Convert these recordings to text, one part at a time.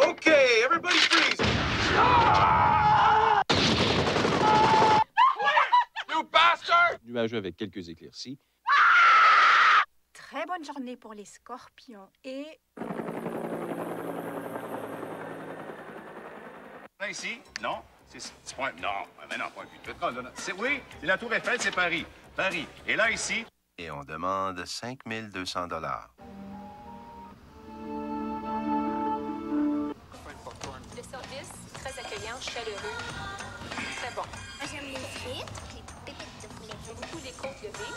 Okay, everybody freeze. You bastard! Nuageux avec quelques éclaircies. Très bonne journée pour les scorpions et... Là, ici, non. C'est pas un... Non, mais non, pas un cul de pétrole. Oui, c'est la Tour Eiffel, c'est Paris. Paris. Et là, ici... Et on demande 5200 $. Le service, très accueillant, chaleureux. Très bon. J'aime les frites, les pépites de poulet. J'aime beaucoup les côtes levées.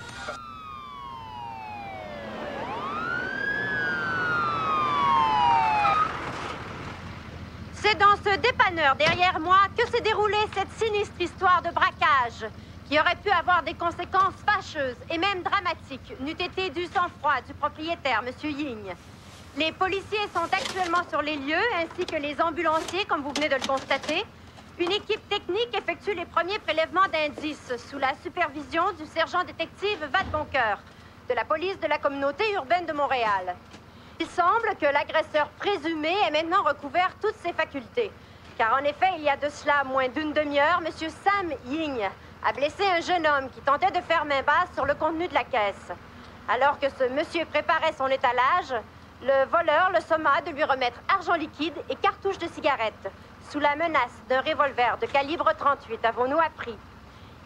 C'est dans ce dépanneur derrière moi que s'est déroulée cette sinistre histoire de braquage qui aurait pu avoir des conséquences fâcheuses et même dramatiques, n'eût été du sang-froid du propriétaire, M. Ying. Les policiers sont actuellement sur les lieux, ainsi que les ambulanciers, comme vous venez de le constater. Une équipe technique effectue les premiers prélèvements d'indices sous la supervision du sergent-détective Vadeboncoeur de la police de la communauté urbaine de Montréal. Il semble que l'agresseur présumé ait maintenant recouvert toutes ses facultés. Car en effet, il y a de cela moins d'une demi-heure, M. Sam Ying a blessé un jeune homme qui tentait de faire main basse sur le contenu de la caisse. Alors que ce monsieur préparait son étalage, le voleur le somma de lui remettre argent liquide et cartouches de cigarettes, sous la menace d'un revolver de calibre 38, avons-nous appris.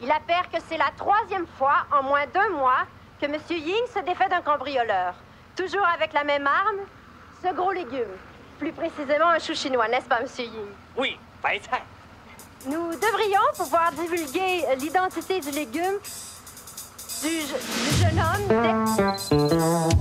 Il appert que c'est la troisième fois en moins d'un mois que M. Ying se défait d'un cambrioleur. Toujours avec la même arme, ce gros légume. Plus précisément un chou chinois, n'est-ce pas, M. Ying? Oui, pas ça. Nous devrions pouvoir divulguer l'identité du légume du jeune homme.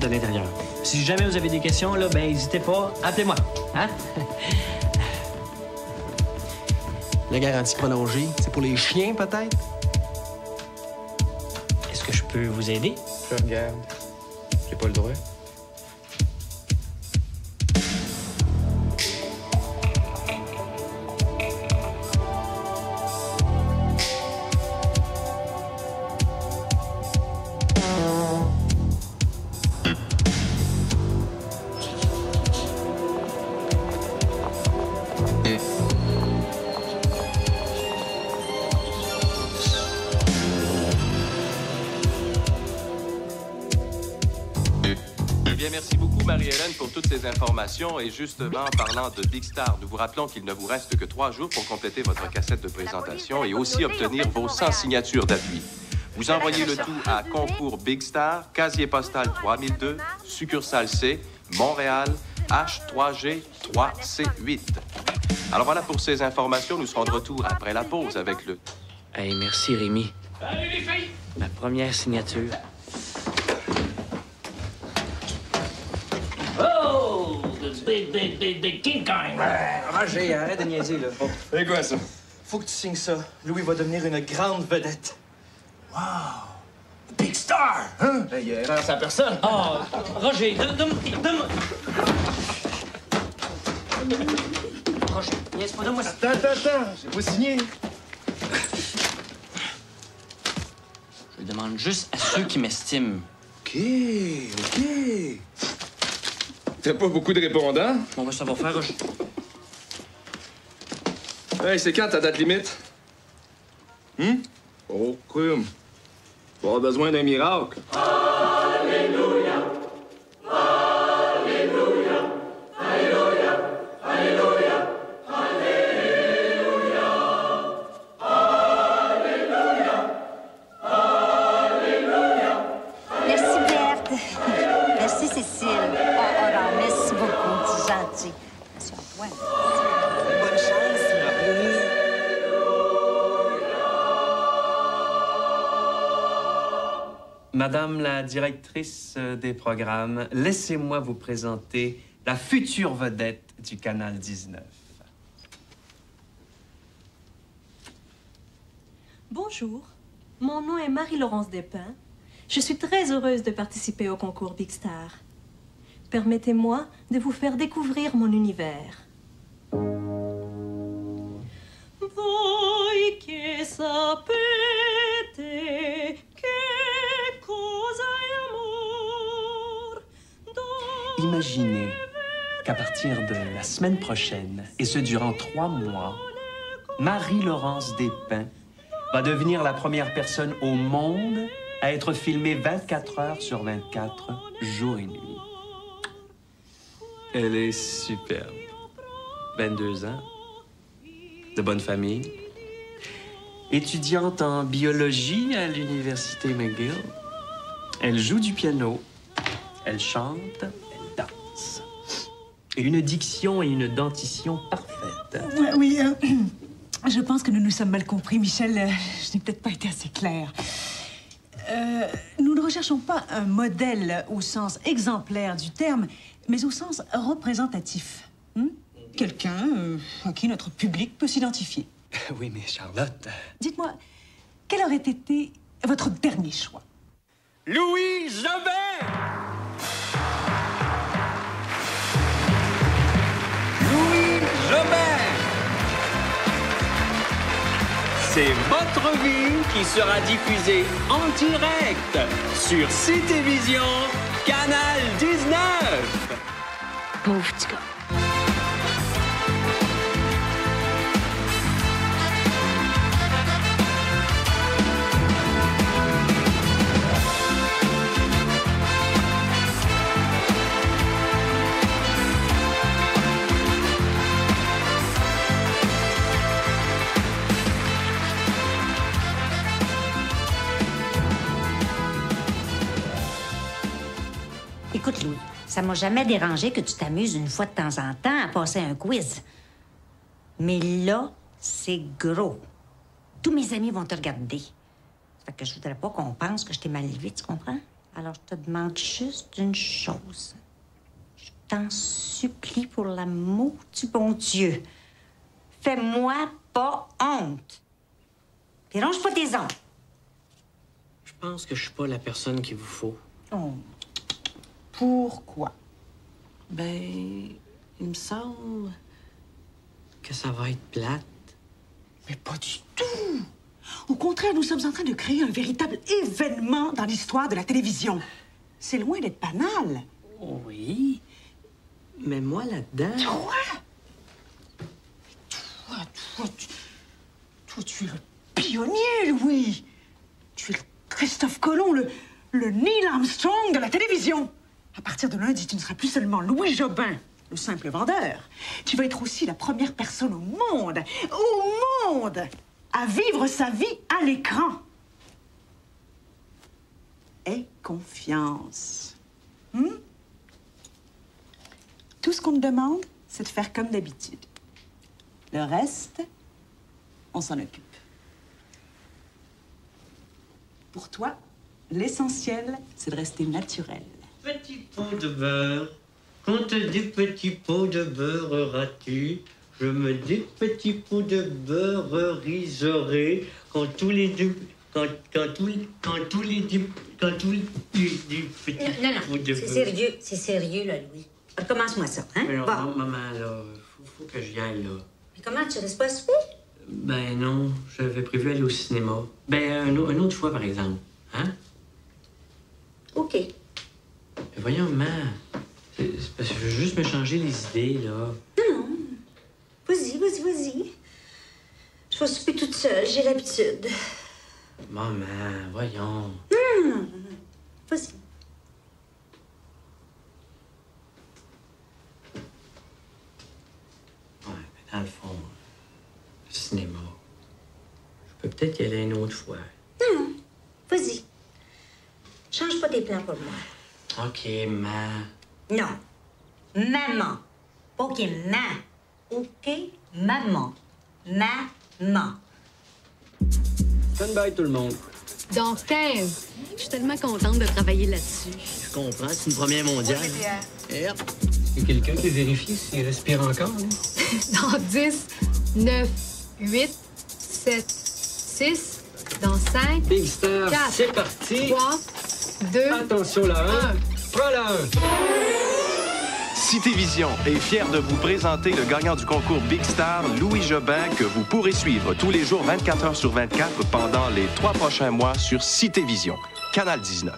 De l'intérieur. Si jamais vous avez des questions, là, ben, n'hésitez pas, appelez-moi. Hein? La garantie prolongée, c'est pour les chiens, peut-être? Est-ce que je peux vous aider? Je regarde. J'ai pas le droit. Informations et justement, en parlant de Big Star, nous vous rappelons qu'il ne vous reste que 3 jours pour compléter votre cassette de présentation et aussi obtenir vos 100 signatures d'appui. Vous envoyez le tout à Concours Big Star, casier postal 3002, succursale C, Montréal, H3G 3C8. Alors voilà pour ces informations, nous serons de retour après la pause avec le... Hey, merci Rémi. Allez les filles! Ma première signature. Big King Kong! Roger, arrête de niaiser, là. Oh. C'est quoi, ça? Faut que tu signes ça. Louis va devenir une grande vedette. Wow! Big Star! Hein? Il y a erreur sa personne. Oh, Roger, Roger, niaise pas, donne-moi ça. Attends, j'ai pas signé. Je demande juste à ceux qui m'estiment. OK. T'as pas beaucoup de répondants? Bon, ben, ça va faire, Roger. Hey, c'est quand ta date limite? Oh, crime. Tu vas avoir besoin d'un miracle. Alléluia! Alléluia! Madame la directrice des programmes, laissez-moi vous présenter la future vedette du Canal 19. Bonjour, mon nom est Marie-Laurence Despins. Je suis très heureuse de participer au concours Big Star. Permettez-moi de vous faire découvrir mon univers. Imaginez qu'à partir de la semaine prochaine, et ce durant 3 mois, Marie-Laurence Despins va devenir la première personne au monde à être filmée 24 heures sur 24, jour et nuit. Elle est superbe. 22 ans, de bonne famille, étudiante en biologie à l'université McGill. Elle joue du piano, elle chante, elle danse. Et une diction et une dentition parfaites. Oui, je pense que nous nous sommes mal compris, Michel. Je n'ai peut-être pas été assez claire. Nous ne recherchons pas un modèle au sens exemplaire du terme, mais au sens représentatif. Quelqu'un à qui notre public peut s'identifier. Oui, mais Charlotte... Dites-moi, quel aurait été votre dernier choix? Louis Jobin! Louis Jobin! C'est votre vie qui sera diffusée en direct sur Cité Vision, Canal 19! Pauvre petit gars. Écoute, Louis, ça m'a jamais dérangé que tu t'amuses une fois de temps en temps à passer un quiz. Mais là, c'est gros. Tous mes amis vont te regarder. Fait que je voudrais pas qu'on pense que je t'ai mal élevé, tu comprends? Alors, je te demande juste une chose. Je t'en supplie pour l'amour du bon Dieu. Fais-moi pas honte. Puis ronge pas tes ongles. Je pense que je suis pas la personne qu'il vous faut. Oh. Pourquoi? Ben, il me semble que ça va être plate. Mais pas du tout! Au contraire, nous sommes en train de créer un véritable événement dans l'histoire de la télévision. C'est loin d'être banal. Oui, mais moi là-dedans... Toi, tu es le pionnier, Louis! Tu es le Christophe Colomb, le Neil Armstrong de la télévision! À partir de lundi, tu ne seras plus seulement Louis Jobin, le simple vendeur. Tu vas être aussi la première personne au monde, à vivre sa vie à l'écran. Aie confiance. Tout ce qu'on te demande, c'est de faire comme d'habitude. Le reste, on s'en occupe. Pour toi, l'essentiel, c'est de rester naturel. Petit pot de beurre, quand des petits pots de beurre auras-tu? Je me dis petits pots de beurre riserai quand tous les deux, quand tous les petits pots de beurre. C'est sérieux là, Louis. Recommence-moi ça, hein? Alors, bon. Non, maman, là, faut que j'y aille là. Mais comment tu restes pas souper? Ben non, j'avais prévu aller au cinéma. Ben une autre fois par exemple, hein? Ok. Mais voyons, maman, c'est parce que je veux juste me changer les idées, là. Non, vas-y. Je vais souper toute seule, j'ai l'habitude. Maman, voyons. Non. Vas-y. Ouais, mais dans le fond, le cinéma, je peux peut-être y aller une autre fois. Non, vas-y. Change pas tes plans pour moi. OK, ma. Non. Maman. OK, ma. OK, maman. Maman. Stand by, tout le monde. Dans 15, Je suis tellement contente de travailler là-dessus. Je comprends, c'est une première mondiale. Oui, yep. Il y a quelqu'un qui vérifie s'il respire encore, là? Dans 10, 9, 8, 7, 6, dans 5, Big Star, 4, c'est parti. 3, 2, attention la 1, prends la 1. Cité Vision est fière de vous présenter le gagnant du concours Big Star, Louis Jobin, que vous pourrez suivre tous les jours 24h/24 pendant les 3 prochains mois sur Cité Vision, Canal 19.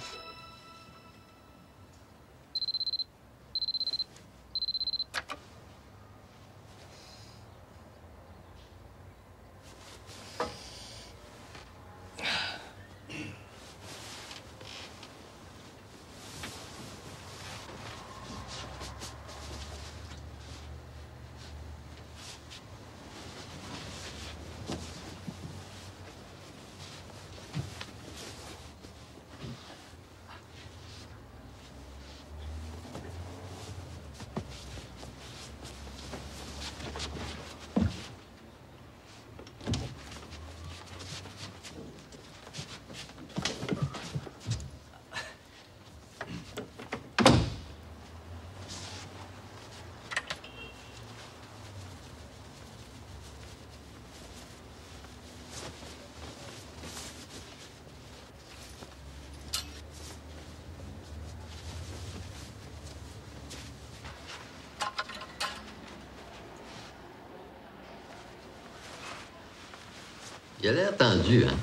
Il a l'air tendu, hein?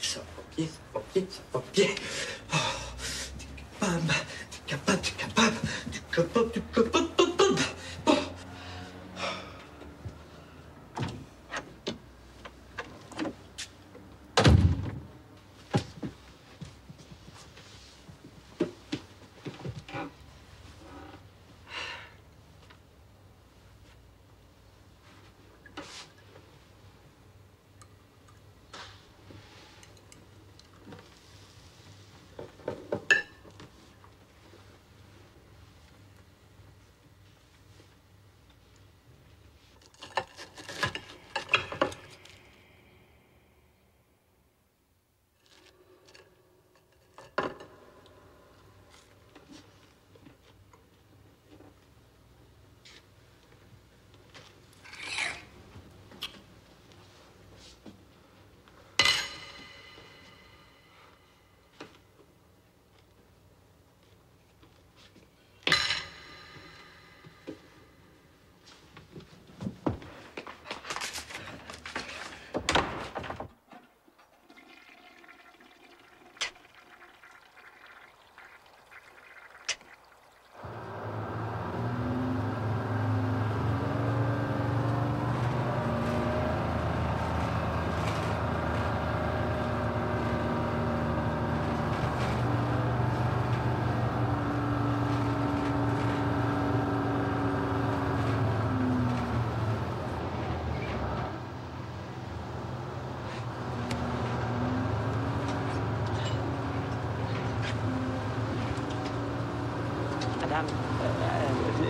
Ça va bien, ça va bien, ça va bien. Oh, t'es capable, t'es capable, t'es capable, t'es capable, t'es capable. Oh.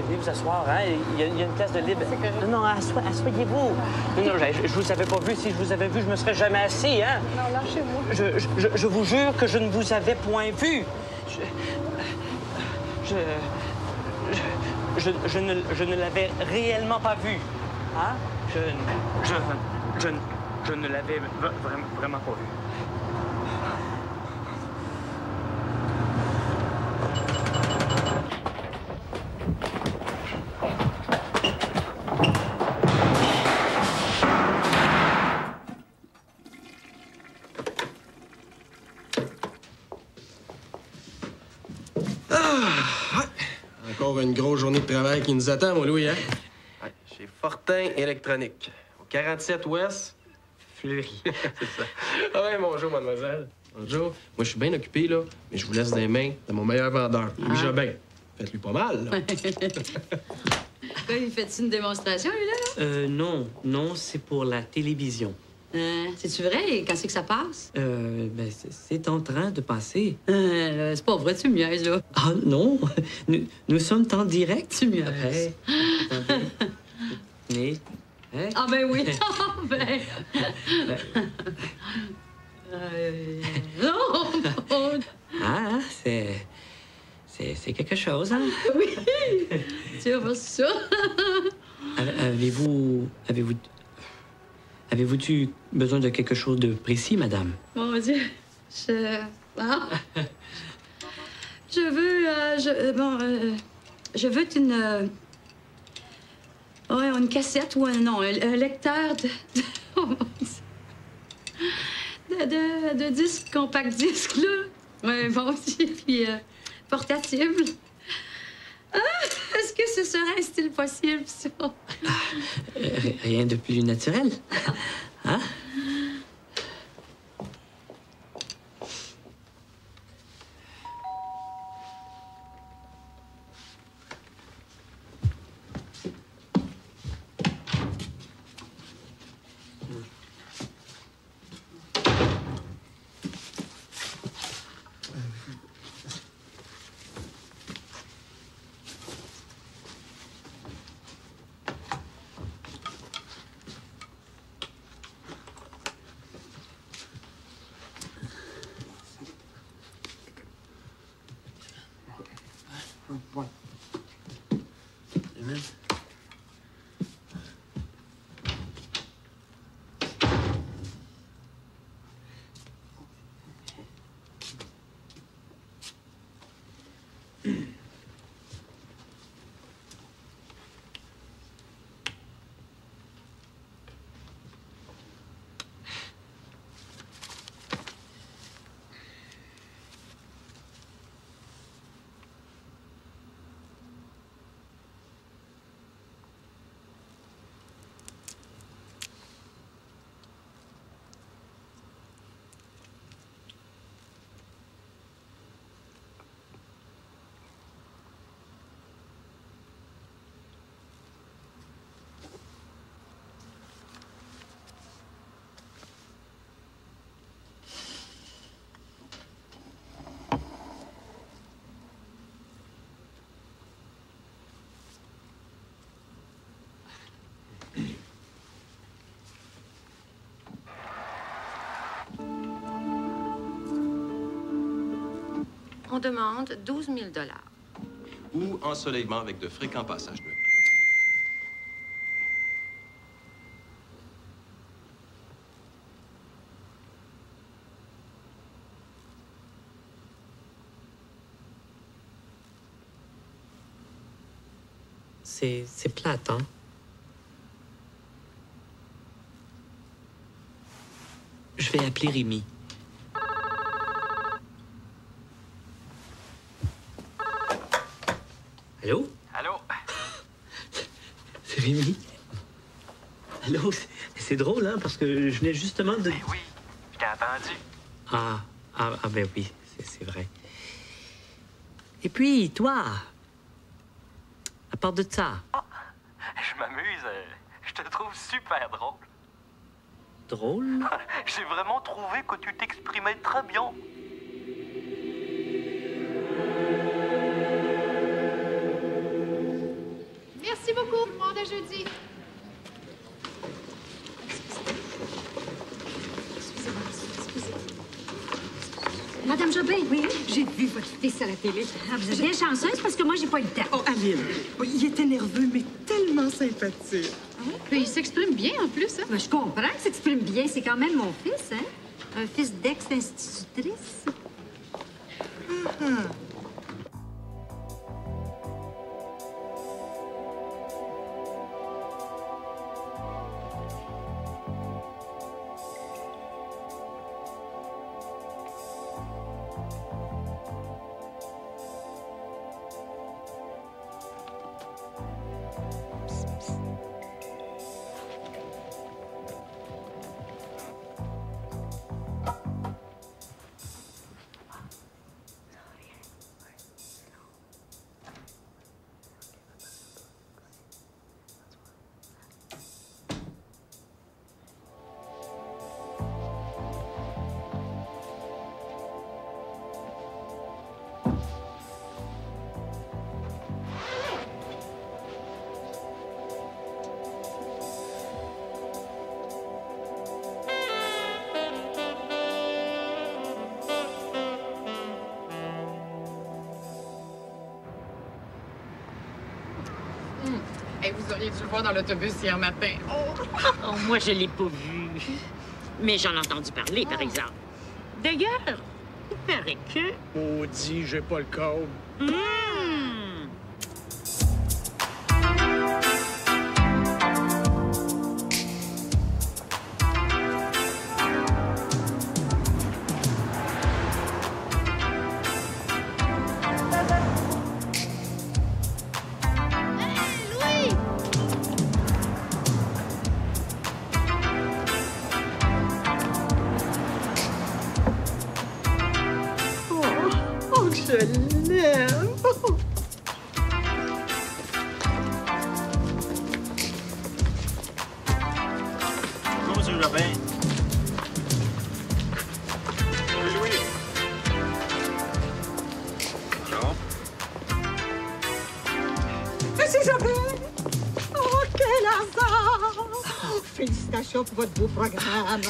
Venez vous asseoir, hein? Il y a une place de libre. Non, non, asseyez-vous. Non, non, je vous avais pas vu. Si je vous avais vu, je me serais jamais assis, hein? Non, lâchez-vous. Je vous jure que je ne vous avais point vu. Je ne l'avais réellement pas vu, hein? Je ne l'avais vraiment pas vu. une grosse journée de travail qui nous attend, mon Louis, hein? Ouais, chez Fortin Electronique, au 47 Ouest, Fleury. C'est ça. Ah ouais, bonjour, mademoiselle. Bonjour. Moi, je suis bien occupé, là, mais je vous laisse dans les mains de mon meilleur vendeur, Louis Jobin. Faites-lui pas mal, là. Il fait-tu une démonstration, lui, là? Non. Non, c'est pour la télévision. C'est-tu vrai? Et quand c'est que ça passe? Ben, c'est en train de passer. C'est pas vrai, tu miaises, là. Ah, non. Nous sommes en direct, tu miaises. Mais... Hein? Ah, ben oui. Ah, ben... Non! Ah, c'est... C'est quelque chose, hein? Oui! Tu as vu ça? Avez-vous besoin de quelque chose de précis, madame? Mon Dieu, je veux une... ouais, une cassette ou un lecteur de... Oh, mon Dieu. De disque, compact disque, là. Ouais, bon, puis... portable. Ah, est-ce que ce serait un style possible, ça? Rien de plus naturel. Hein? On demande 12 000 ou ensoleillement avec de fréquents passages de... C'est plate, hein? Je vais appeler Rémi. Allô? Allô? C'est Rémi? Allô? C'est drôle, hein, parce que je venais justement de... Ben oui, je t'ai entendu. Ah, ben oui, c'est vrai. Et puis, toi, à part de ça... Oh, je m'amuse, je te trouve super drôle. Drôle? J'ai vraiment trouvé que tu t'exprimais très bien. Merci beaucoup. Au revoir, jeudi. Madame Jobin, oui, j'ai vu votre fils à la télé. Ah, vous êtes bien chanceuse parce que moi, j'ai pas eu le temps. Oh, Amine, il était nerveux, mais tellement sympathique. Ah, oui? Il s'exprime bien, en plus. Hein? Ben, je comprends qu'il s'exprime bien. C'est quand même mon fils, hein? Un fils d'ex-institutrice. Ah. Hey, vous auriez dû le voir dans l'autobus hier matin. Oh. Oh, moi, je l'ai pas vu. Mais j'en ai entendu parler, par exemple. D'ailleurs, il paraît que... Maudit, j'ai pas le code. Pour votre beau programme.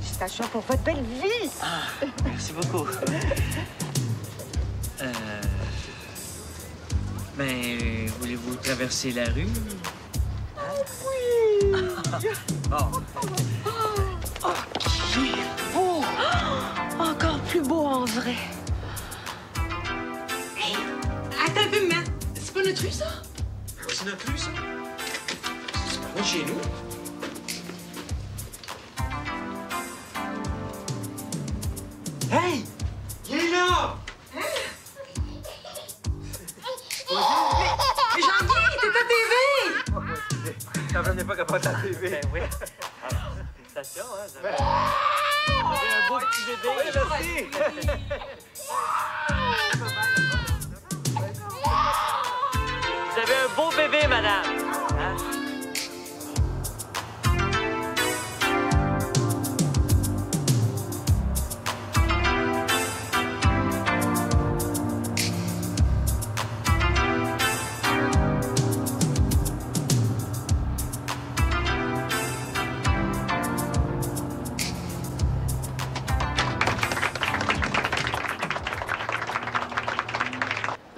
Félicitations pour votre belle vie. Ah, merci beaucoup. Ben, voulez-vous traverser la rue? Oh, oui! Bon. Oh, qui est beau! Oh, encore plus beau en vrai. Hey, attends un peu, maman. C'est pas notre rue, ça? Oui, c'est notre rue, ça. C'est pas loin chez nous. Hey! Il est là! Hein? Mais Jean-Guy, t'es à TV! T'en venais pas capable de la TV. Ben oui. Félicitations, hein? J'avais un beau petit bébé. Oui, merci! Vous avez un beau bébé, madame. Hein?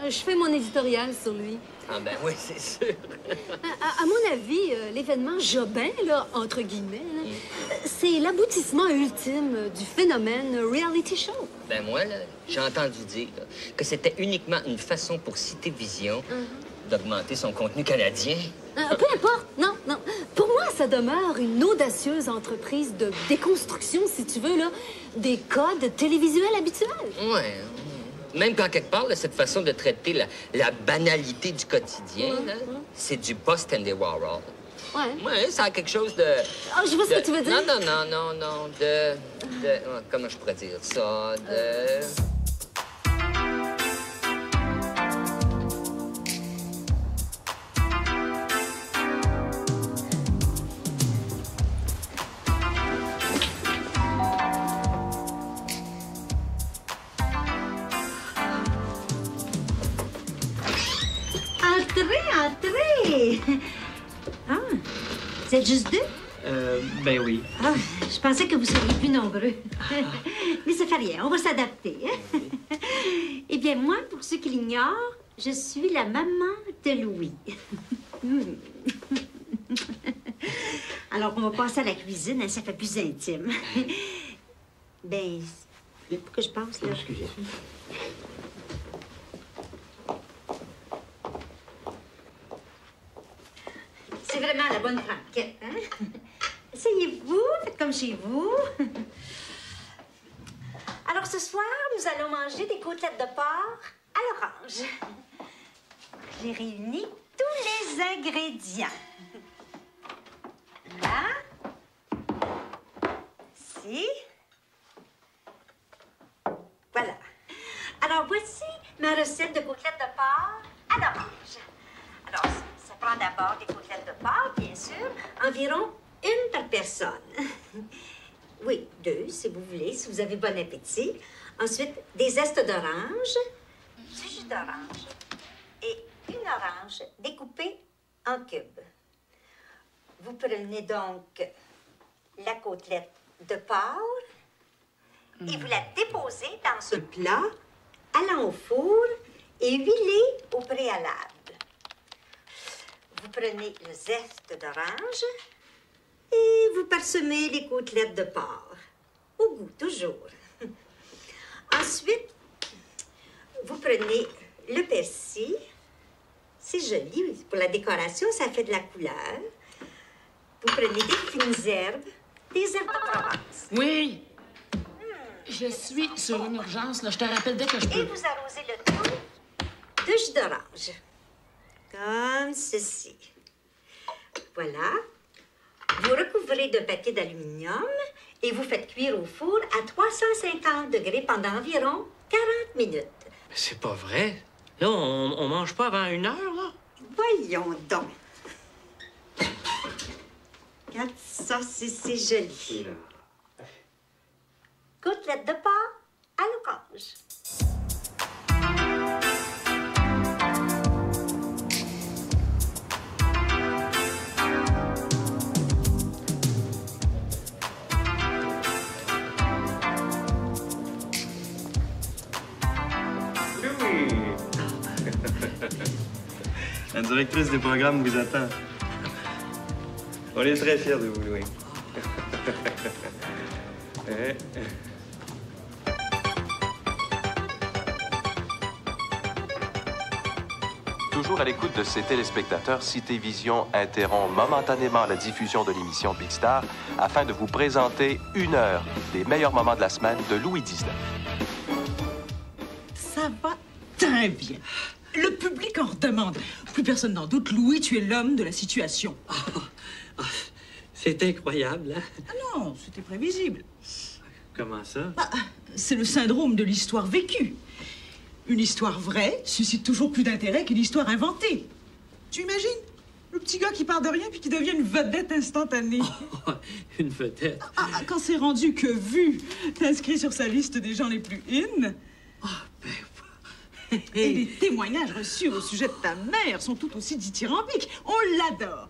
Je fais mon éditorial sur lui. Ah ben oui, c'est sûr. À mon avis, l'événement Jobin, là, entre guillemets, c'est l'aboutissement ultime du phénomène reality show. Ben moi, j'ai entendu dire là, que c'était uniquement une façon pour Cité Vision d'augmenter son contenu canadien. Peu importe, non, non. Pour moi, ça demeure une audacieuse entreprise de déconstruction, si tu veux, là, des codes télévisuels habituels. Ouais. Même quand quelque part, là, cette façon de traiter la banalité du quotidien, c'est du post-Andy Warhol. Ouais. Ouais, ça a quelque chose de... Ah, je vois ce que tu veux dire. Non, non, non, non, non, comment je pourrais dire ça? Ah, vous êtes juste deux? Ben oui. Ah, je pensais que vous seriez plus nombreux. Mais ça fait rien, on va s'adapter. Eh bien, moi, pour ceux qui l'ignorent, je suis la maman de Louis. Alors, on va passer à la cuisine, ça fait plus intime. Ben, pour que je passe, là... Excusez. C'est vraiment la bonne franquette, hein? Asseyez-vous, faites comme chez vous. Alors, ce soir, nous allons manger des côtelettes de porc à l'orange. J'ai réuni tous les ingrédients. Là. Ici. Voilà. Alors, voici ma recette de côtelettes de porc à l'orange. Alors, prends d'abord des côtelettes de porc, bien sûr, environ une par personne. Oui, deux, si vous voulez, si vous avez bon appétit. Ensuite, des zestes d'orange, du jus d'orange et une orange découpée en cubes. Vous prenez donc la côtelette de porc et vous la déposez dans ce plat, allant au four et huilez au préalable. Vous prenez le zeste d'orange et vous parsemez les côtelettes de porc. Au goût, toujours. Ensuite, vous prenez le persil. C'est joli. Pour la décoration, ça fait de la couleur. Vous prenez des fines herbes, des herbes de Provence. Oui! Je suis sur une urgence, là. Je te rappelle dès que je peux. Et vous arrosez le tout de jus d'orange. Comme ceci. Voilà. Vous recouvrez d'un papier d'aluminium et vous faites cuire au four à 350 degrés pendant environ 40 minutes. Mais c'est pas vrai. Là, on mange pas avant 1 heure, là. Voyons donc. Regarde ça, c'est joli. Côtelette de porc à l'orange. Louis! La directrice des programmes vous attend. On est très fiers de vous, Louis. Eh. Toujours à l'écoute de ces téléspectateurs, Cité Vision interrompt momentanément la diffusion de l'émission Big Star afin de vous présenter 1 heure des meilleurs moments de la semaine de Louis XIX. Ça va très bien. Le public en redemande. Plus personne n'en doute. Louis, tu es l'homme de la situation. Oh, oh, c'est incroyable, hein? Ah non, c'était prévisible. Comment ça? Bah, c'est le syndrome de l'histoire vécue. Une histoire vraie suscite toujours plus d'intérêt qu'une histoire inventée. Tu imagines? Le petit gars qui part de rien puis qui devient une vedette instantanée. Oh, une vedette? Ah, quand c'est rendu que vu, t'inscris sur sa liste des gens les plus in. Oh, ben... Et les témoignages reçus au sujet de ta mère sont tout aussi dithyrambiques. On l'adore.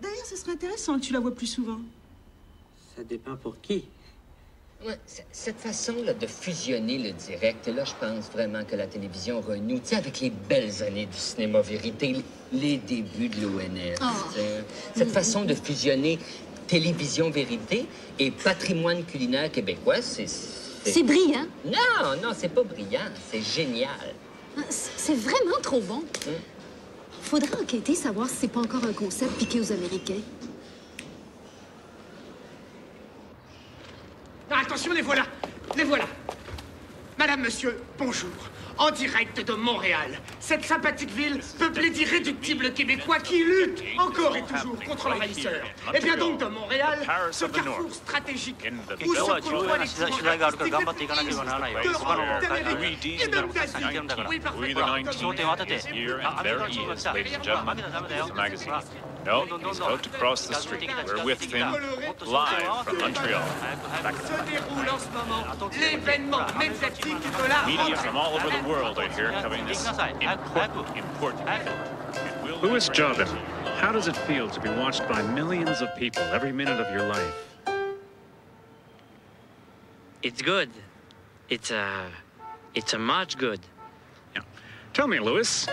D'ailleurs, ce serait intéressant que tu la vois plus souvent. Ça dépend pour qui. Ouais, cette façon là, de fusionner le direct, là, je pense vraiment que la télévision renoue, tu sais, avec les belles années du cinéma vérité, les débuts de l'ONF. Oh. Cette façon de fusionner télévision vérité et patrimoine culinaire québécois, c'est... C'est brillant. Non, non, c'est pas brillant, c'est génial. C'est vraiment trop bon. Faudrait enquêter, savoir si c'est pas encore un concept piqué aux Américains. Ah, attention, les voilà! Les voilà! Madame, monsieur, bonjour. En direct de Montréal, cette sympathique ville peuplée d'irréductibles Québécois qui luttent encore et toujours contre l'envahisseur. Et bien donc de Montréal, ce carrefour stratégique où se côtoient les courants No, he's about to cross the street. We're with him, live from Montreal. Media from all over the world are here covering this important film. Louis Jobin, how does it feel to be watched by millions of people every minute of your life? It's good. It's much good. Yeah. Tell me, Louis.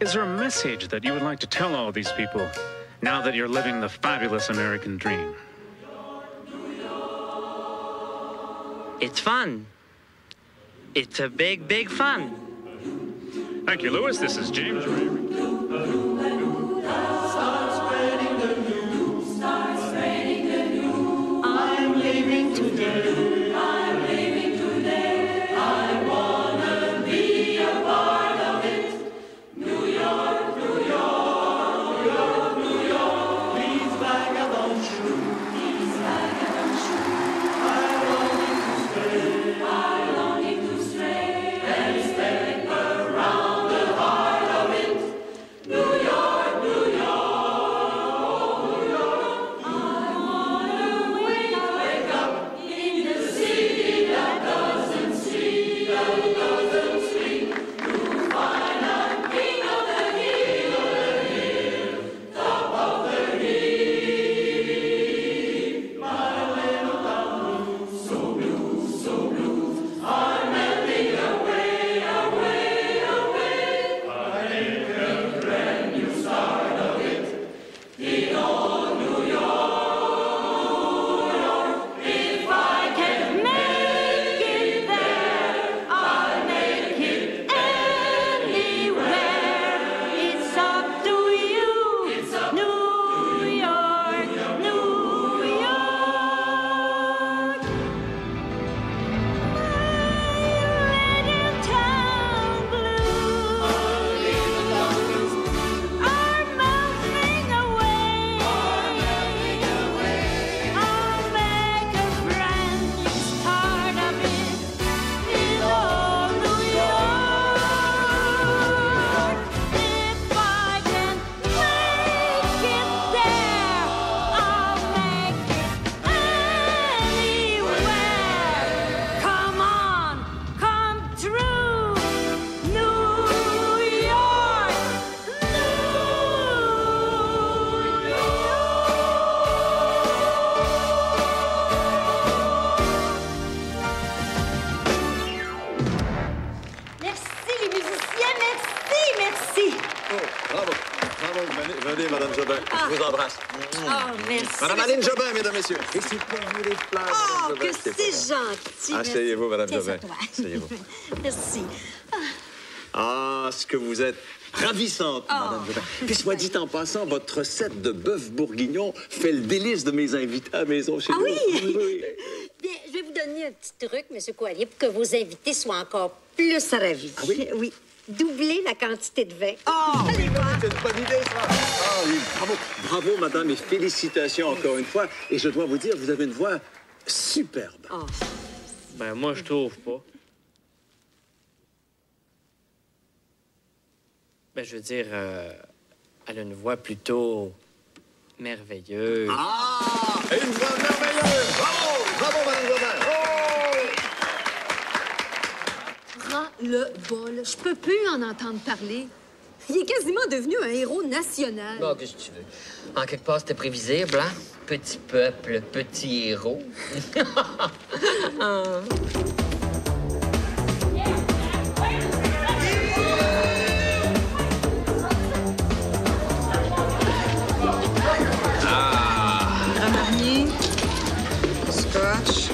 Is there a message that you would like to tell all these people now that you're living the fabulous American dream? It's fun. It's a big, big fun. Thank you, Louis. This is James Ray. Jobin. Je vous embrasse. Oh, merci. Madame Aline Jobin, mesdames, messieurs. Et c'est pour vous les fleurs, Madame Jobin. Oh, que c'est gentil. Asseyez-vous, Madame Jobin. Asseyez-vous. Merci. Ah, ce que vous êtes ravissante, Madame Jobin. Puis, soit dit en passant, votre recette de bœuf bourguignon fait le délice de mes invités à la maison chez nous. Ah oui? Bien, je vais vous donner un petit truc, M. Coallier, pour que vos invités soient encore plus ravis. Ah oui? Oui. Doubler la quantité de vin. Oh! C'est une bonne idée, ça! Ah oui, bravo! Bravo, madame, et félicitations encore une fois. Et je dois vous dire, vous avez une voix superbe. Oh. Ben, moi, je trouve pas. Ben, je veux dire, elle a une voix plutôt merveilleuse. Ah! Une voix merveilleuse! Bravo! Bravo, madame Jobin! Le bol. Je peux plus en entendre parler. Il est quasiment devenu un héros national. Bon, qu'est-ce que tu veux? En quelque part, c'était prévisible, hein? Petit peuple, petit héros. Ramarié, scotch,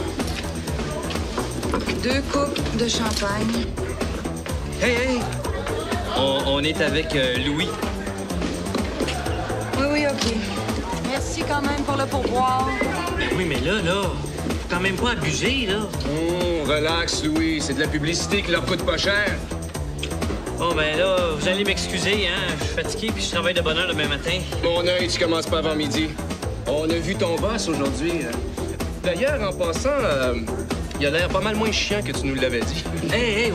2 coupes de champagne. Hey, hey! On est avec Louis. Oui, oui, OK. Merci quand même pour le pourboire. Ben oui, mais là, faut quand même pas abuser, là. Oh, relax, Louis. C'est de la publicité qui leur coûte pas cher. Bon, ben là, vous allez m'excuser, hein. Je suis fatigué puis je travaille de bonne heure demain matin. Mon œil, tu commences pas avant midi. On a vu ton boss aujourd'hui. D'ailleurs, en passant, il a l'air pas mal moins chiant que tu nous l'avais dit. Hey,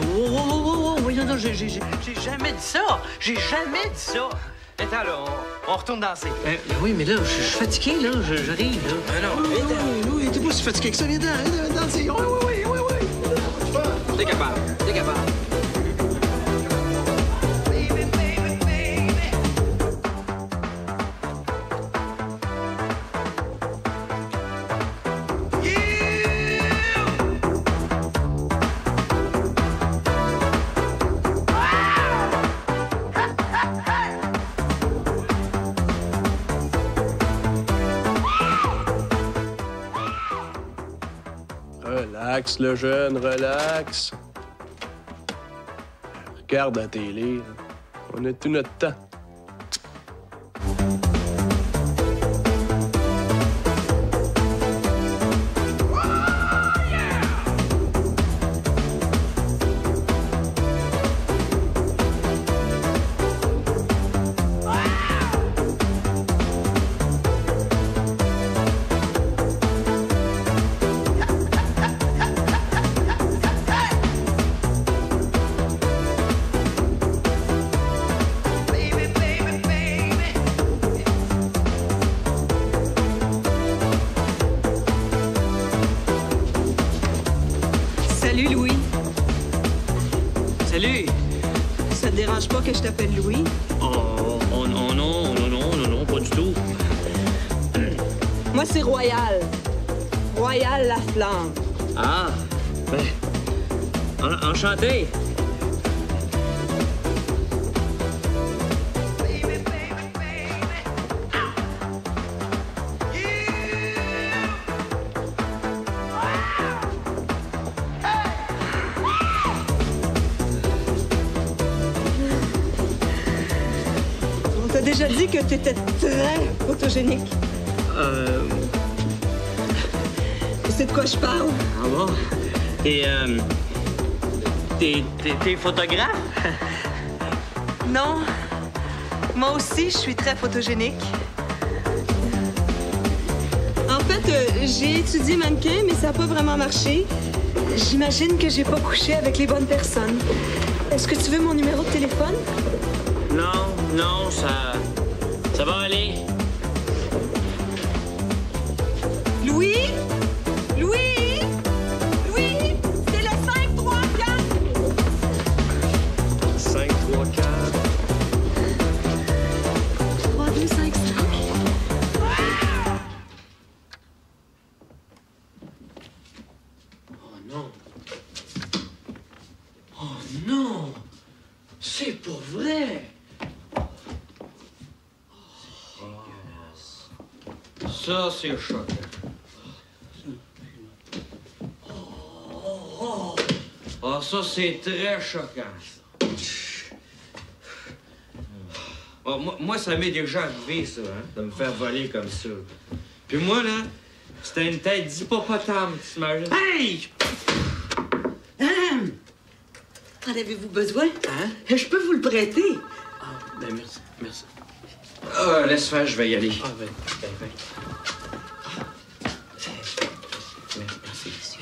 non, j'ai jamais dit ça! J'ai jamais dit ça! Attends, là, on retourne danser. Oui, mais là, je suis fatigué, là. Je ris, là. Oui, t'es pas si fatigué que ça. Viens danser. Oui. T'es capable. T'es capable. Relax, le jeune, relax. Regarde la télé, là. On a tout notre temps. Ah, ben, enchanté. On t'a déjà dit que t'étais très photogénique. C'est de quoi je parle. Ah bon? T'es photographe? Non. Moi aussi, je suis très photogénique. En fait, j'ai étudié mannequin, mais ça n'a pas vraiment marché. J'imagine que j'ai pas couché avec les bonnes personnes. Est-ce que tu veux mon numéro de téléphone? Non, ça va aller. Louis, c'est le 534. 534. 3255. Oh non. Oh non. C'est pas vrai. Oh. Ça, c'est choc. Ah, ça, c'est très choquant, ça. Bon, moi, ça m'est déjà arrivé, ça, hein, de me faire voler comme ça. Puis moi, là, c'était une tête d'hippopotame, tu t'imagines? Hey! Madame! En avez-vous besoin? Hein? Je peux vous le prêter. Ah, ben merci, merci. Laisse faire, je vais y aller. Ah, ben, Merci, monsieur.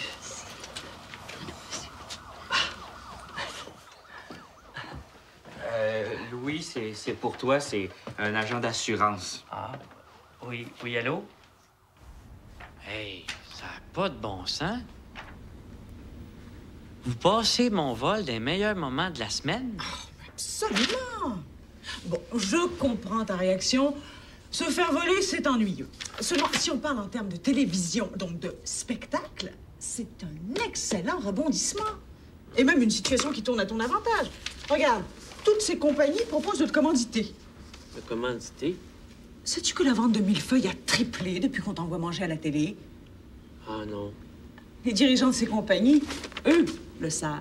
Louis, c'est pour toi, c'est un agent d'assurance. Ah, oui, oui, allô? Hey, ça n'a pas de bon sens. Vous passez mon vol des meilleurs moments de la semaine? Oh, absolument! Bon, je comprends ta réaction. Se faire voler, c'est ennuyeux. Seulement, si on parle en termes de télévision, donc de spectacle, c'est un excellent rebondissement. Et même une situation qui tourne à ton avantage. Regarde, toutes ces compagnies proposent de te commanditer. De commanditer? Sais-tu que la vente de millefeuilles a triplé depuis qu'on t'envoie manger à la télé? Ah non. Les dirigeants de ces compagnies, eux, le savent.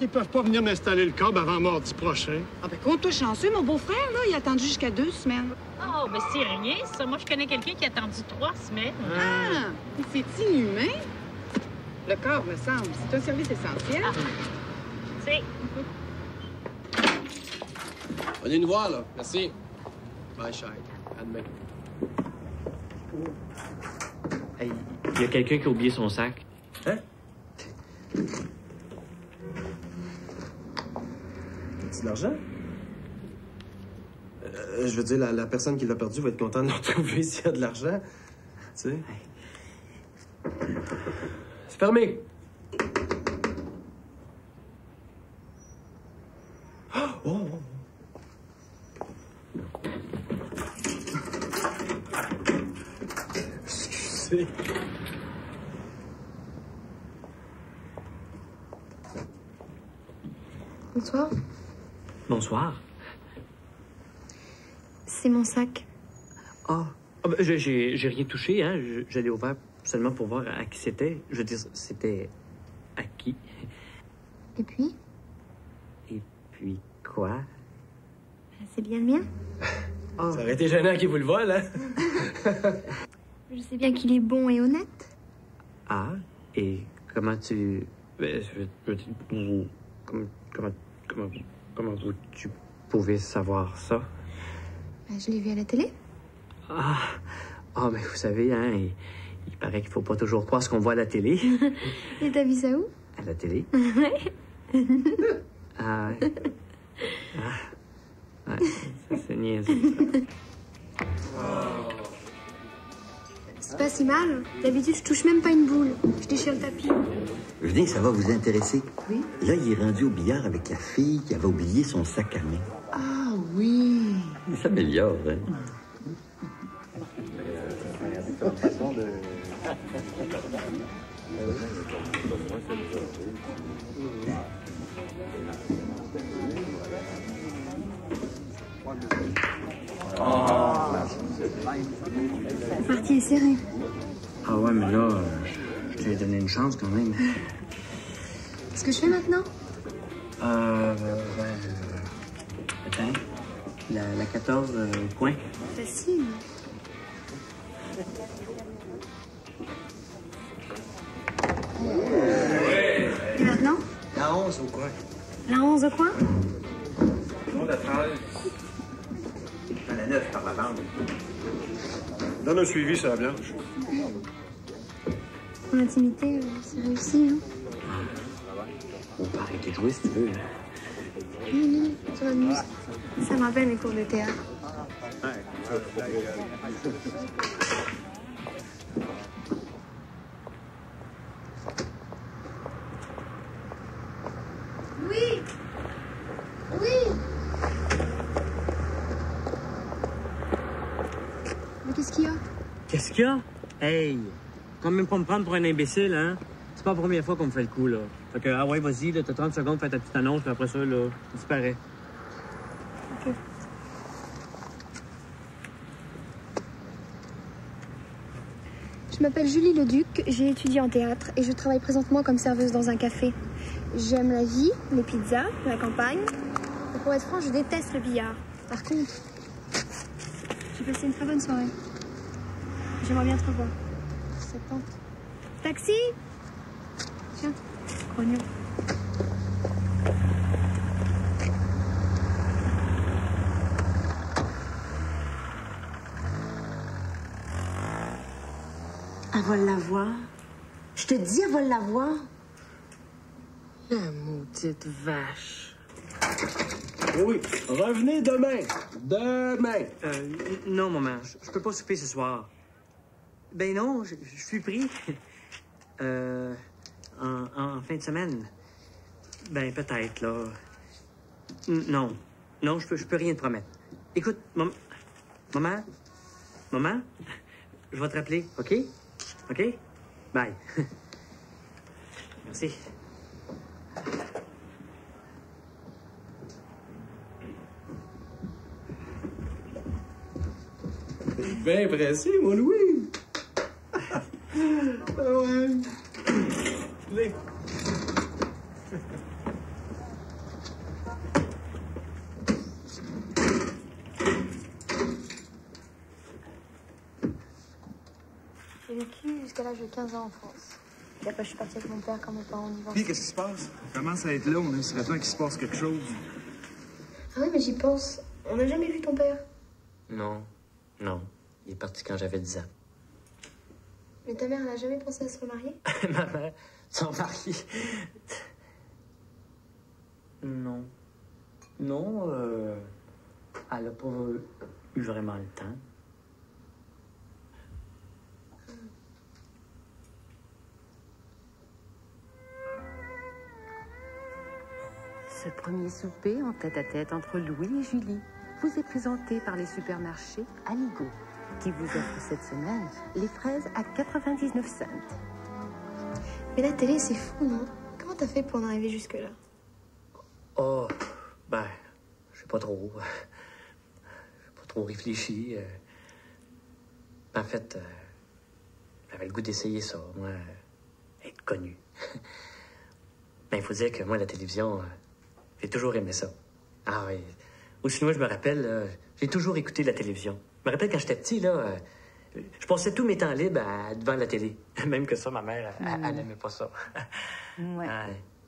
Ils peuvent pas venir m'installer le câble avant mardi prochain. Ah ben, compte-toi chanceux, mon beau-frère, là, il a attendu jusqu'à 2 semaines. Oh, mais c'est rien, ça. Moi, je connais quelqu'un qui a attendu 3 semaines. Ah! C'est inhumain. Le corps, me semble, c'est un service essentiel. Ah. C'est... Venez nous voir, là. Merci. Bye, Shai. À demain. Hey, il y a quelqu'un qui a oublié son sac. Hein? L'argent? Je veux dire, la personne qui l'a perdu va être contente de le retrouver s'il y a de l'argent. Tu sais? C'est fermé! Oh! Excusez. Bonsoir. Bonsoir. C'est mon sac. Ah, ben, j'ai rien touché, hein. J'allais ouvert seulement pour voir à qui c'était. Je veux dire, c'était à qui. Et puis? Et puis quoi? C'est bien le mien. Oh. Ça aurait été gênant qu'il vous le vole, hein? Je sais bien qu'il est bon et honnête. Ah, et comment tu... Comment tu pouvais savoir ça? Ben, je l'ai vu à la télé. Ah, ah mais vous savez, hein, il paraît qu'il faut pas toujours croire ce qu'on voit à la télé. Et t'as vu ça où? À la télé. Ouais. Ah, ah, ouais, ça c'est niaiseux, ça. C'est pas si mal. D'habitude, je touche même pas une boule. Je déchire le tapis. Venez, ça va vous intéresser. Oui. Là, il est rendu au billard avec la fille qui avait oublié son sac à main. Ah oui. Il s'améliore, hein. La partie est serrée. Ah ouais, mais là, je t'ai donné une chance quand même. Qu'est-ce que je fais maintenant? Attends. La 14 au coin. Facile. Ouais. Et maintenant? La 11 au coin. La 11 au coin? La 13. La 9 par la bande. Dans le suivi, ça va bien. Mon intimité, c'est réussi, hein. On paraît que t'es doué, si tu veux. Oui, tu m'amuses. Ça me rappelle mes cours de théâtre. Oui! Oui! Mais qu'est-ce qu'il y a? Qu'est-ce qu'il y a? Hey! Quand même pas me prendre pour un imbécile, hein? C'est pas la première fois qu'on me fait le coup, là. Fait que, ah ouais, vas-y, t'as 30 secondes, fais ta petite annonce, puis après ça, là, tu disparais. OK. Je m'appelle Julie Leduc, j'ai étudié en théâtre et je travaille présentement comme serveuse dans un café. J'aime la vie, les pizzas, la campagne. Et pour être franc, je déteste le billard. Par contre, j'ai passé une très bonne soirée. J'aimerais bien te revoir. Ça te tente? Taxi! Tiens. Grognon. Elle va l'avoir. Je te dis, elle va l'avoir. La maudite vache. Oui, revenez demain. Demain. Non, maman, je peux pas souper ce soir. Ben non, je suis pris. En fin de semaine? Ben, peut-être, là. Non. Non, je peux rien te promettre. Écoute, maman, je vais te rappeler, OK? OK? Bye. Merci. T'es bien pressé, mon Louis! Ah ouais. J'ai vécu jusqu'à l'âge de 15 ans en France. Et après, je suis partie avec mon père quand mes parents y vont. Puis, qu'est-ce qui se passe? On commence à être là, on serait temps qu'il se passe quelque chose. Ah oui, mais j'y pense. On n'a jamais vu ton père. Non. Il est parti quand j'avais 10 ans. Mais ta mère, elle n'a jamais pensé à se remarier? Ma mère, son mari. Non, elle n'a pas eu vraiment le temps. Ce premier souper en tête-à-tête entre Louis et Julie vous est présenté par les supermarchés Aligro, qui vous offre cette semaine les fraises à 99 cents. Mais la télé, c'est fou, non? Comment t'as fait pour en arriver jusque-là? Oh, ben, j'ai pas trop réfléchi. En fait, j'avais le goût d'essayer ça, moi, être connu. Ben, il faut dire que moi, la télévision, j'ai toujours aimé ça. Ah oui. Ou sinon, je me rappelle, j'ai toujours écouté la télévision. Je me rappelle quand j'étais petit, là, je passais tous mes temps libres devant la télé. Même que ça, ma mère, elle n'aimait pas ça. Ouais.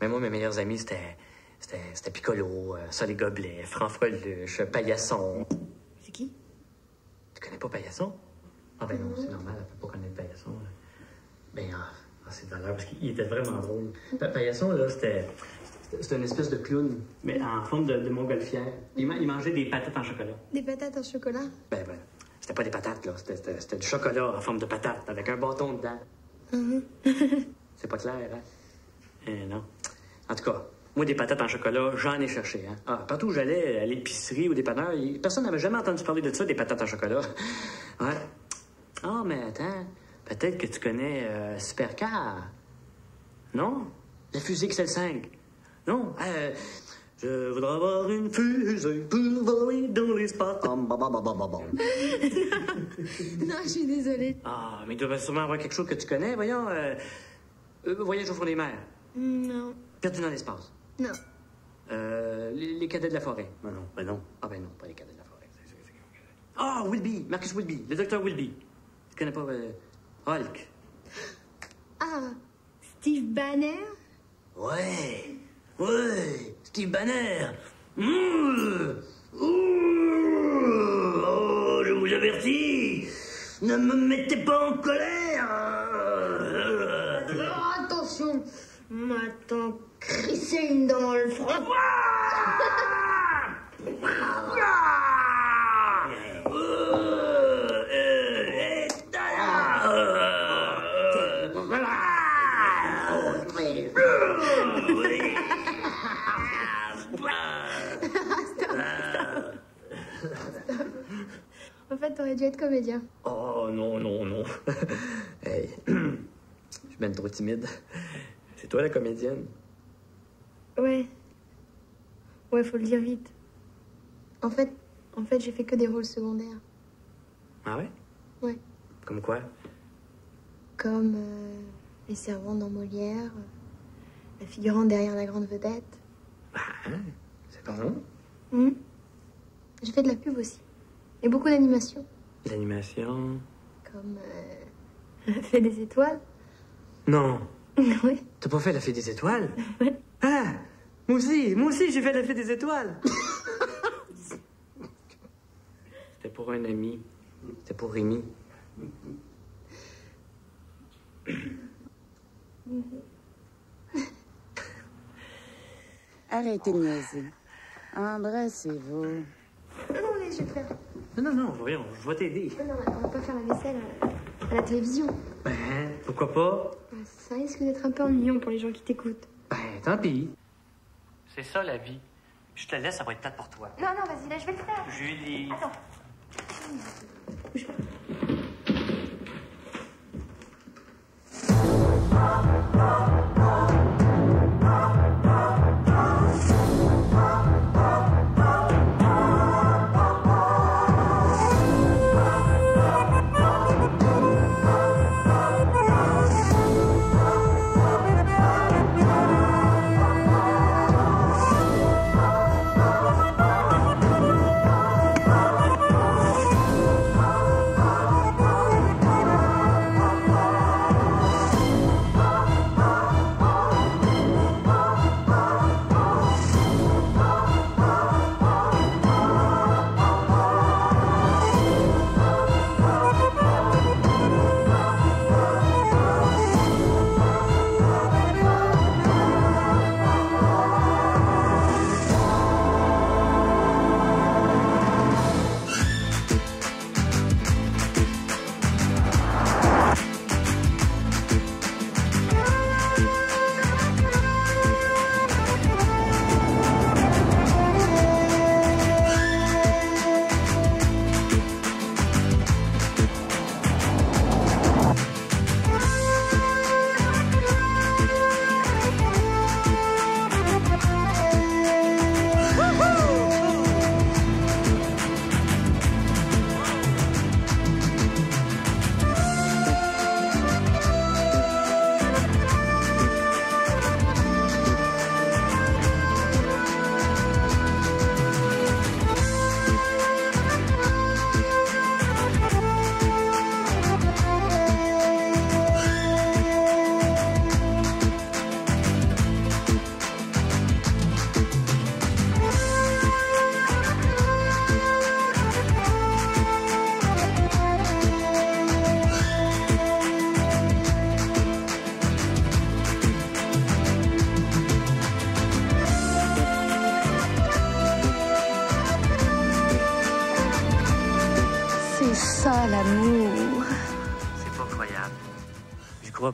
Mais moi, mes meilleurs amis, c'était Piccolo, ça, les Goblet, Fanfreluche, Paillasson. C'est qui? Tu connais pas Paillasson? Ah ben non, c'est normal, elle peut pas connaître Paillasson. Ben, c'est dans l'air, parce qu'il était vraiment drôle. Paillasson, là, c'était une espèce de clown, mais en forme de montgolfière. Il mangeait des patates en chocolat. Des patates en chocolat? Ben, c'était pas des patates, là. C'était du chocolat en forme de patate, avec un bâton dedans. C'est pas clair, hein? Non. En tout cas, moi, des patates en chocolat, j'en ai cherché, hein. Ah, partout où j'allais, à l'épicerie ou des dépanneur, personne n'avait jamais entendu parler de ça, des patates en chocolat. Ouais. Ah, mais attends, peut-être que tu connais Supercar. Non? La fusée XL5. Non, je voudrais avoir une fusée pour voler dans l'espace. Non, je suis désolée. Ah, mais il devrait sûrement avoir quelque chose que tu connais. Voyons, voyage au fond des mers. Non. Perdu dans l'espace. Non. Les cadets de la forêt. Ben non. Ah ben non, pas les cadets de la forêt. Ah, Wilby, Marcus Wilby, le docteur Wilby. Tu connais pas Hulk? Ah, Steve Banner? Ouais. Ouais, Steve Banner. Oh, je vous avertis, Ne me mettez pas en colère. Alors, attention. Maintenant, crissez une dans le front. En fait, t'aurais dû être comédien. Oh non, non, non. Hey. Je suis même trop timide. C'est toi la comédienne? Ouais. Ouais, faut le dire vite. En fait, j'ai fait que des rôles secondaires. Ah ouais? Ouais. Comme quoi? Comme les servantes dans Molière, la figurante derrière la grande vedette. Ah, hein? C'est pardon? Mmh. J'ai fait de la pub aussi. Et beaucoup d'animation. D'animation? Comme la Fée des Étoiles. Non. Oui. T'as pas fait la Fée des Étoiles? Ouais. Ah! Moi aussi, j'ai fait la Fée des Étoiles. C'était pour un ami. C'était pour Rémi. Arrêtez de niaiser. Embrassez-vous. Non, non, mais je vais faire. Non, voyons, je vais t'aider. Non, on va pas faire la vaisselle à la télévision. Ben, pourquoi pas? Ça risque d'être un peu ennuyant pour les gens qui t'écoutent. Ben, tant pis. C'est ça, la vie. Je te la laisse, ça va être tard pour toi. Non, vas-y, là, je vais le faire. Julie. Attends.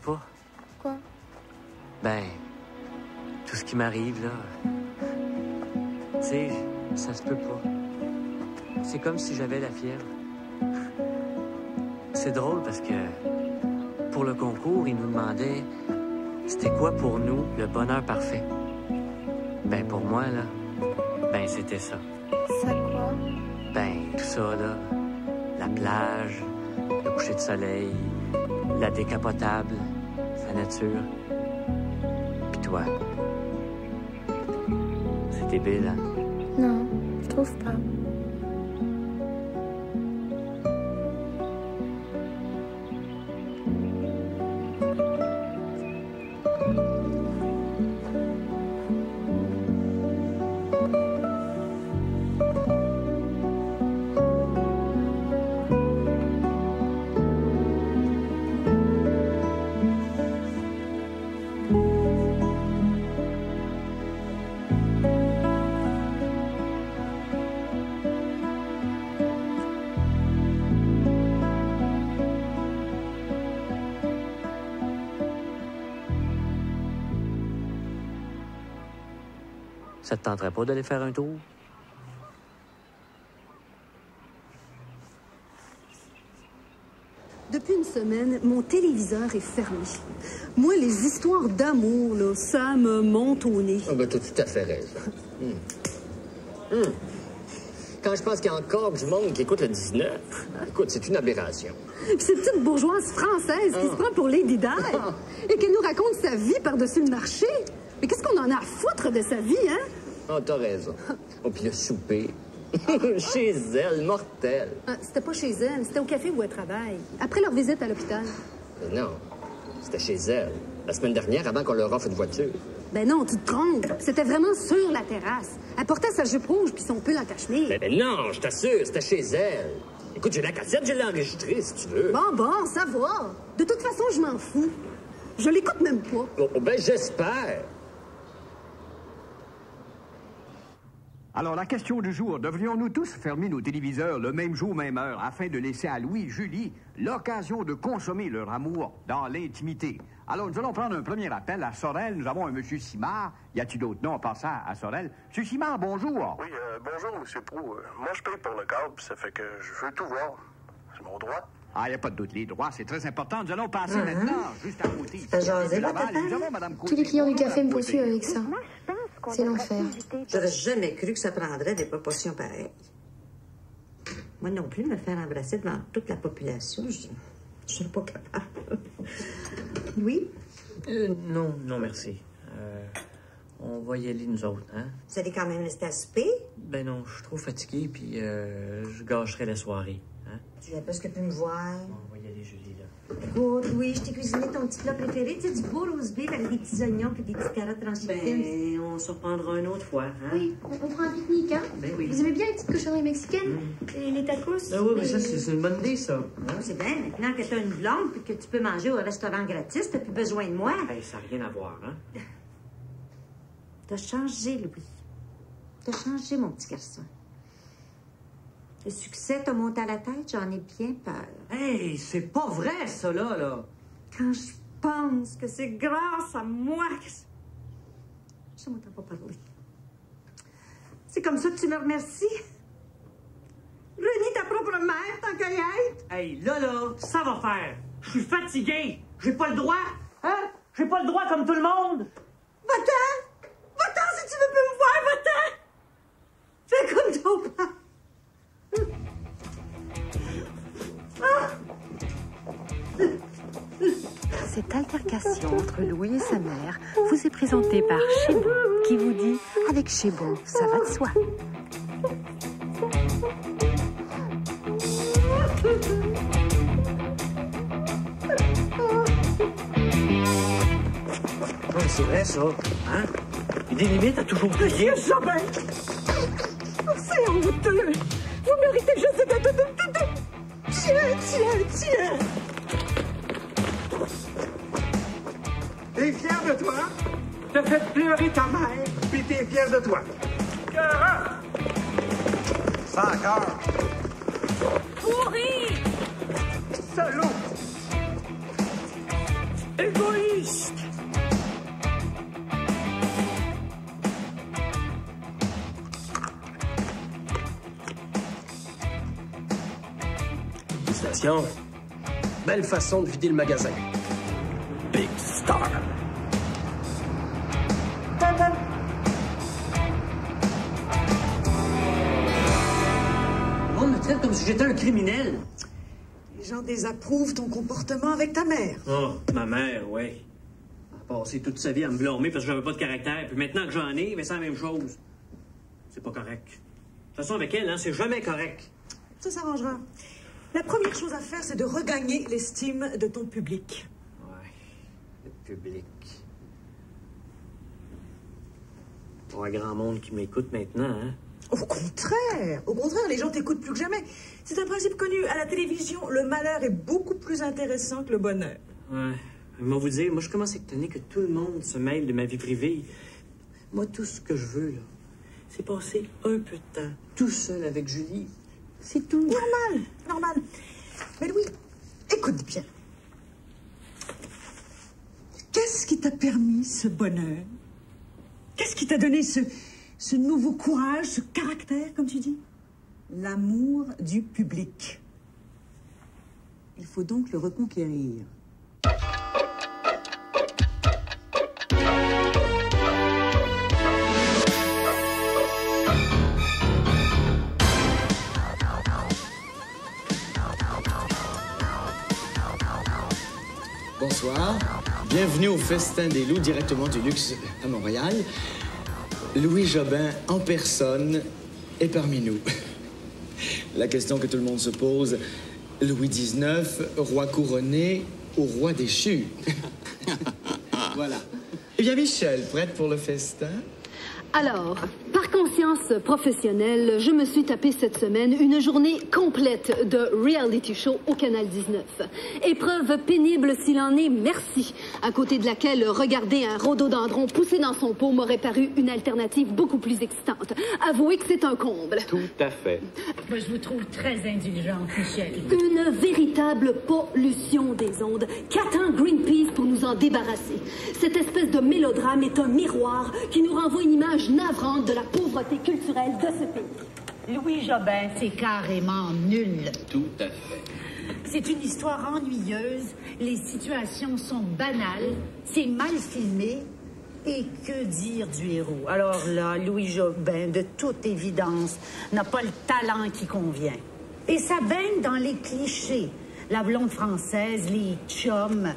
Pas. Quoi? Ben, tout ce qui m'arrive, là, tu sais, ça se peut pas. C'est comme si j'avais la fièvre. C'est drôle parce que pour le concours, ils nous demandaient c'était quoi pour nous le bonheur parfait. Ben, pour moi, là, ben, c'était ça. Ça quoi? Ben, tout ça, là, la plage, le coucher de soleil, la décapotable, sa nature. Puis toi. C'est débile, hein? Non, je trouve pas. Ça te tenterait pas d'aller faire un tour? Depuis une semaine, mon téléviseur est fermé. Moi, les histoires d'amour, là, ça me monte au nez. Ah ben, t'as tout à fait raison. Mm. Mm. Quand je pense qu'il y a encore du monde qui écoute le 19, écoute, c'est une aberration. Puis cette petite bourgeoise française qui se prend pour Lady Di et qu'elle nous raconte sa vie par-dessus le marché. Mais qu'est-ce qu'on en a à foutre de sa vie, hein? Ah, t'as raison. Oh, puis le souper... chez elle, mortel. Ah, c'était pas chez elle, c'était au café où elle travaille. Après leur visite à l'hôpital. Ben non, c'était chez elle. La semaine dernière, avant qu'on leur offre une voiture. Ben non, tu te trompes. C'était vraiment sur la terrasse. Elle portait sa jupe rouge puis son pull en cachemire. Ben non, je t'assure, c'était chez elle. Écoute, j'ai la cassette, je l'ai enregistrée, si tu veux. Bon, ça va. De toute façon, je m'en fous. Je l'écoute même pas. Oh, ben j'espère. Alors, la question du jour, devrions-nous tous fermer nos téléviseurs le même jour, même heure, afin de laisser à Louis et Julie l'occasion de consommer leur amour dans l'intimité? Alors, nous allons prendre un premier appel à Sorel. Nous avons un monsieur Simard. Y a-t-il d'autres noms en passant à Sorel? Monsieur Simard, bonjour. Oui, bonjour, monsieur Proulx. Moi, je paye pour le câble, ça fait que je veux tout voir. C'est mon droit. Ah, il n'y a pas de doute. Les droits, c'est très important. Nous allons passer maintenant, juste à côté. Tous les clients du café me poursuivent avec ça. C'est l'enfer. J'aurais jamais cru que ça prendrait des proportions pareilles. Moi non plus, me faire embrasser devant toute la population, je suis pas capable. Oui? Non, merci. On va y aller, nous autres, hein? Vous allez quand même rester à souper? Ben non, je suis trop fatiguée, puis je gâcherai la soirée, hein? Tu n'as pas ce que tu peux me voir? On va y aller, Julie, là. Oh, oui, je t'ai cuisiné ton petit plat préféré, tu sais, du beau roast beef avec des petits oignons et des petites carottes tranchées. Ben, on se reprendra une autre fois, hein? Oui, on prend un pique-nique, hein? Ben oui. Vous aimez bien les petites cochonneries mexicaines? Et les tacos? Ah oui, mais ça, c'est une bonne idée, ça. Hein? C'est bien, maintenant que tu as une blonde et que tu peux manger au restaurant gratis, t'as plus besoin de moi. Ben, ça n'a rien à voir, hein? T'as changé, Louis. T'as changé, mon petit garçon. Le succès t'a monté à la tête, j'en ai bien peur. Hey, c'est pas vrai, ça, là. Quand je pense que c'est grâce à moi que... Je ne m'entends pas parler. C'est comme ça que tu me remercies? Renis ta propre mère, tant qu'à y être. Hey, là, ça va faire. Je suis fatiguée. J'ai pas le droit. Hein? J'ai pas le droit comme tout le monde. Va-t'en! Va-t'en si tu veux plus me voir, va-t'en! Fais comme ton père. Cette altercation entre Louis et sa mère vous est présentée par Chibon, qui vous dit « Avec Chibon, ça va de soi ». C'est vrai, ça, hein? Il y a des limites à toujours payer. Monsieur Jobin! C'est honteux! Vous méritez juste de... Tiens! T'es fier de toi? T'as fait pleurer ta mère, puis t'es fier de toi. Ça encore! Pourri! Salaud! Égoïste! Félicitations! Belle façon de vider le magasin. Big Star. On me traite comme si j'étais un criminel. Les gens désapprouvent ton comportement avec ta mère. Oh, ma mère, oui. Elle a passé toute sa vie à me blâmer parce que j'avais pas de caractère. Puis maintenant que j'en ai, mais c'est la même chose. C'est pas correct. De toute façon, avec elle, hein, c'est jamais correct. Ça s'arrangera. La première chose à faire, c'est de regagner l'estime de ton public. Le public. Pas un grand monde qui m'écoute maintenant, hein? Au contraire, les gens t'écoutent plus que jamais. C'est un principe connu. À la télévision, le malheur est beaucoup plus intéressant que le bonheur. Ouais. Mais vous dire, moi, je commence à étonner que tout le monde se mêle de ma vie privée. Moi, tout ce que je veux, là, c'est passer un peu de temps tout seul avec Julie. C'est tout. Normal. Mais Louis, écoute bien. Qu'est-ce qui t'a permis ce bonheur? Qu'est-ce qui t'a donné ce, ce nouveau courage, ce caractère, comme tu dis? L'amour du public. Il faut donc le reconquérir. Bonsoir, bienvenue au Festin des Loups directement du Luxe à Montréal. Louis Jobin en personne est parmi nous. La question que tout le monde se pose, Louis XIX, roi couronné ou roi déchu? Voilà. Eh bien Michel, prête pour le festin? Alors, par conscience professionnelle, je me suis tapé cette semaine une journée complète de reality show au Canal 19. Épreuve pénible s'il en est, merci, à côté de laquelle regarder un rhododendron poussé dans son pot m'aurait paru une alternative beaucoup plus excitante. Avouez que c'est un comble. Tout à fait. Moi, je vous trouve très indulgente, Michel. Une véritable pollution des ondes. Qu'attend Greenpeace pour nous en débarrasser? Cette espèce de mélodrame est un miroir qui nous renvoie une image navrante de la pauvreté culturelle de ce pays. Louis Jobin, c'est carrément nul. Tout à fait. C'est une histoire ennuyeuse, les situations sont banales, c'est mal filmé, et que dire du héros? Alors là, Louis Jobin, de toute évidence, n'a pas le talent qui convient. Et ça baigne dans les clichés. La blonde française, les chums,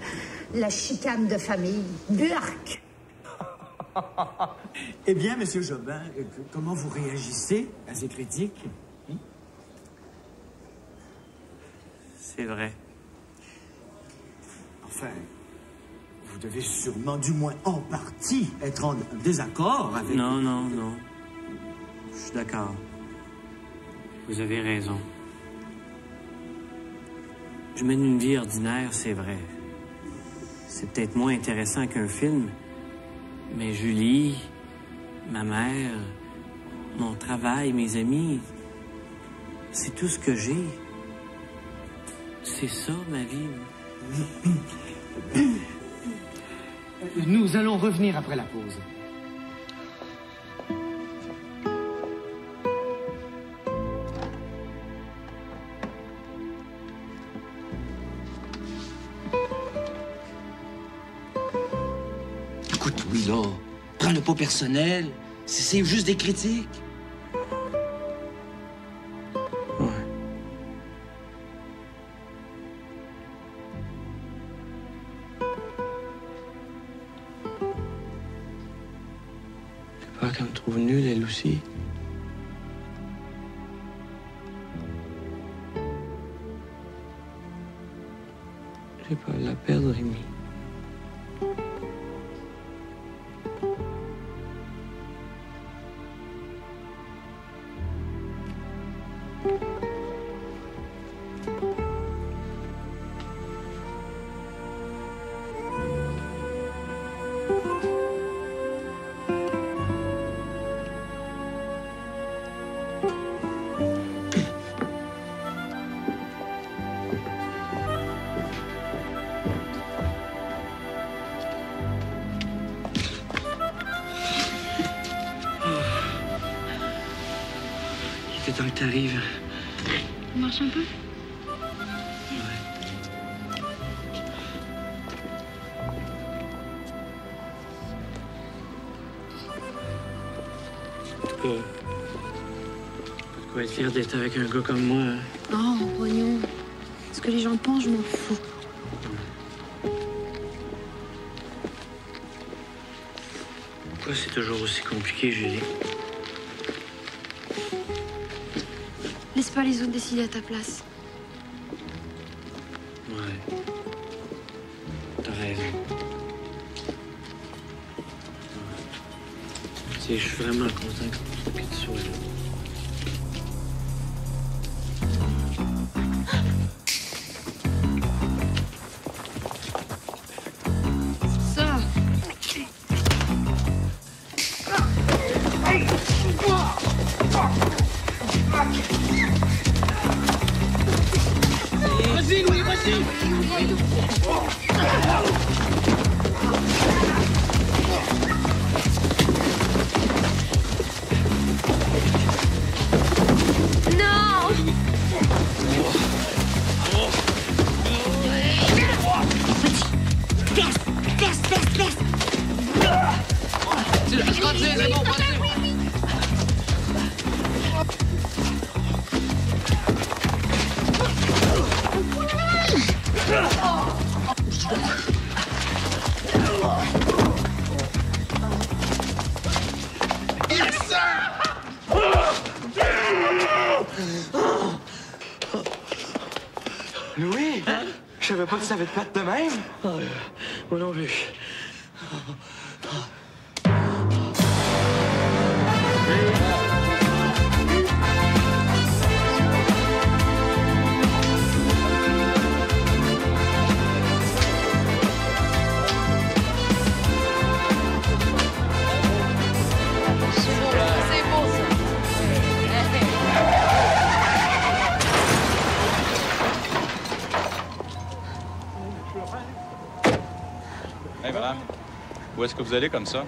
la chicane de famille, Burk. Eh bien, Monsieur Jobin, comment vous réagissez à ces critiques? C'est vrai. Enfin, vous devez sûrement, du moins en partie, être en désaccord avec... Non, non, non. Je suis d'accord. Vous avez raison. Je mène une vie ordinaire, c'est vrai. C'est peut-être moins intéressant qu'un film, mais Julie, ma mère, mon travail, mes amis, c'est tout ce que j'ai. C'est ça, ma vie. Nous allons revenir après la pause. Prends-le pas personnel, c'est juste des critiques. Ouais. J'ai peur qu'elle me trouve nulle, elle aussi. J'ai peur de la perdre, Rémi. T'arrives. On marche un peu? Ouais. En tout cas, pourquoi être fier d'être avec un gars comme moi? Hein? Oh, mon pognon. Ce que les gens pensent, je m'en fous. Pourquoi c'est toujours aussi compliqué, Julie? Laisse pas les autres décider à ta place. Ouais. T'as raison. Tu sais, je suis vraiment content que tu sois là. Louis, je savais pas que ça avait de pattes de même. Moi non plus. Où est-ce que vous allez comme ça?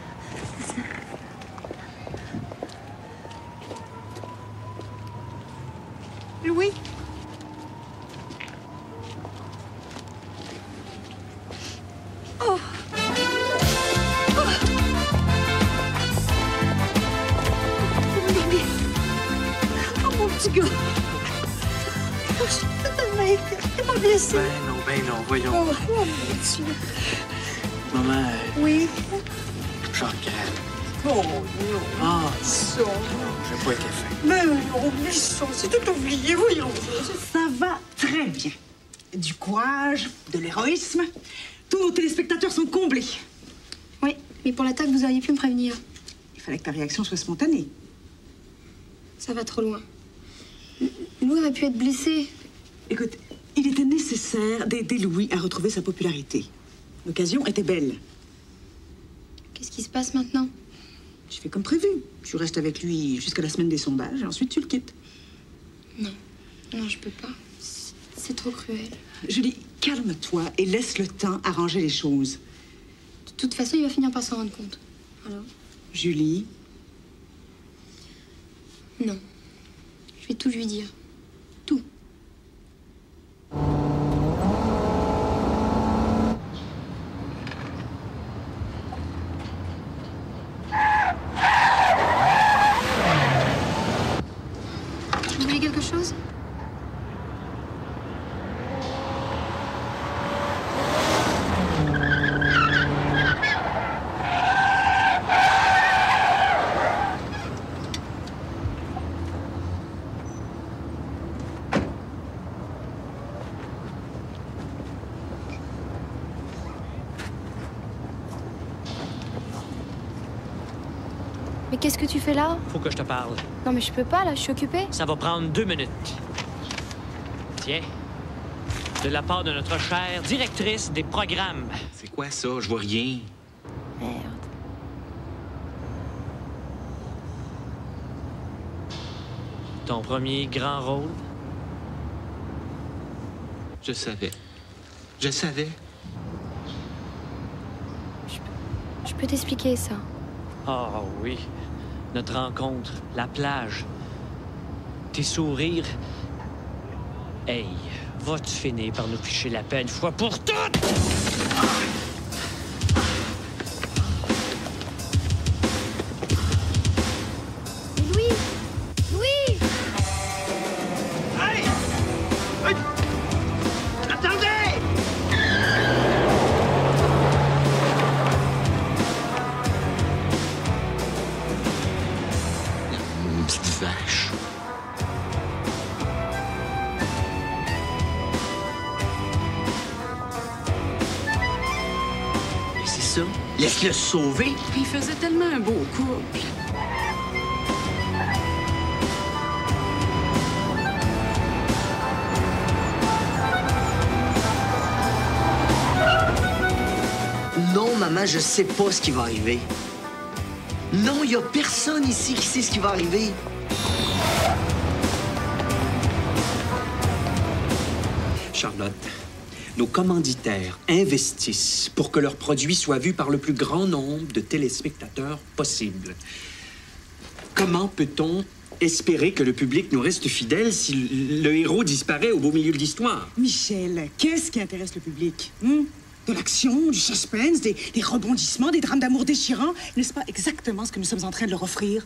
Louis? Oh. Oh. Mon bébé! Oh, mon petit gars! Oh, je suis totalement inquiète. T'es pas blessée? Ben non, voyons. Oh, oh mon petit gars. Maman... Oui? Je regrette. Oh non! Ah! Ça! J'ai pas été fait. Mais non, oublie ça. C'est tout oublié, voyons. Ça va très bien. Du courage, de l'héroïsme. Tous nos téléspectateurs sont comblés. Oui, mais pour l'attaque, vous auriez pu me prévenir. Il fallait que ta réaction soit spontanée. Ça va trop loin. Louis aurait pu être blessé. Écoute, il était nécessaire d'aider Louis à retrouver sa popularité. L'occasion était belle. Qu'est-ce qui se passe maintenant? Tu fais comme prévu. Tu restes avec lui jusqu'à la semaine des sondages et ensuite tu le quittes. Non. Non, je peux pas. C'est trop cruel. Julie, calme-toi et laisse le temps arranger les choses. De toute façon, il va finir par s'en rendre compte. Alors? Julie? Non. Je vais tout lui dire. Tout. Qu'est-ce que tu fais là? Faut que je te parle. Non, mais je peux pas, là. Je suis occupée. Ça va prendre 2 minutes. Tiens. De la part de notre chère directrice des programmes. C'est quoi ça? Je vois rien. Merde. Ton premier grand rôle? Je savais. Je savais. Je peux t'expliquer ça. Ah oui. Notre rencontre, la plage, tes sourires. Hey, vas-tu finir par nous ficher la paix une fois pour toutes? Le sauver. Puis il faisait tellement un beau couple. Non, maman, je sais pas ce qui va arriver. Non, il y a personne ici qui sait ce qui va arriver. Charlotte. Nos commanditaires investissent pour que leurs produits soient vus par le plus grand nombre de téléspectateurs possible. Comment peut-on espérer que le public nous reste fidèle si le héros disparaît au beau milieu de l'histoire? Michel, qu'est-ce qui intéresse le public? De l'action, du suspense, des rebondissements, des drames d'amour déchirants. N'est-ce pas exactement ce que nous sommes en train de leur offrir?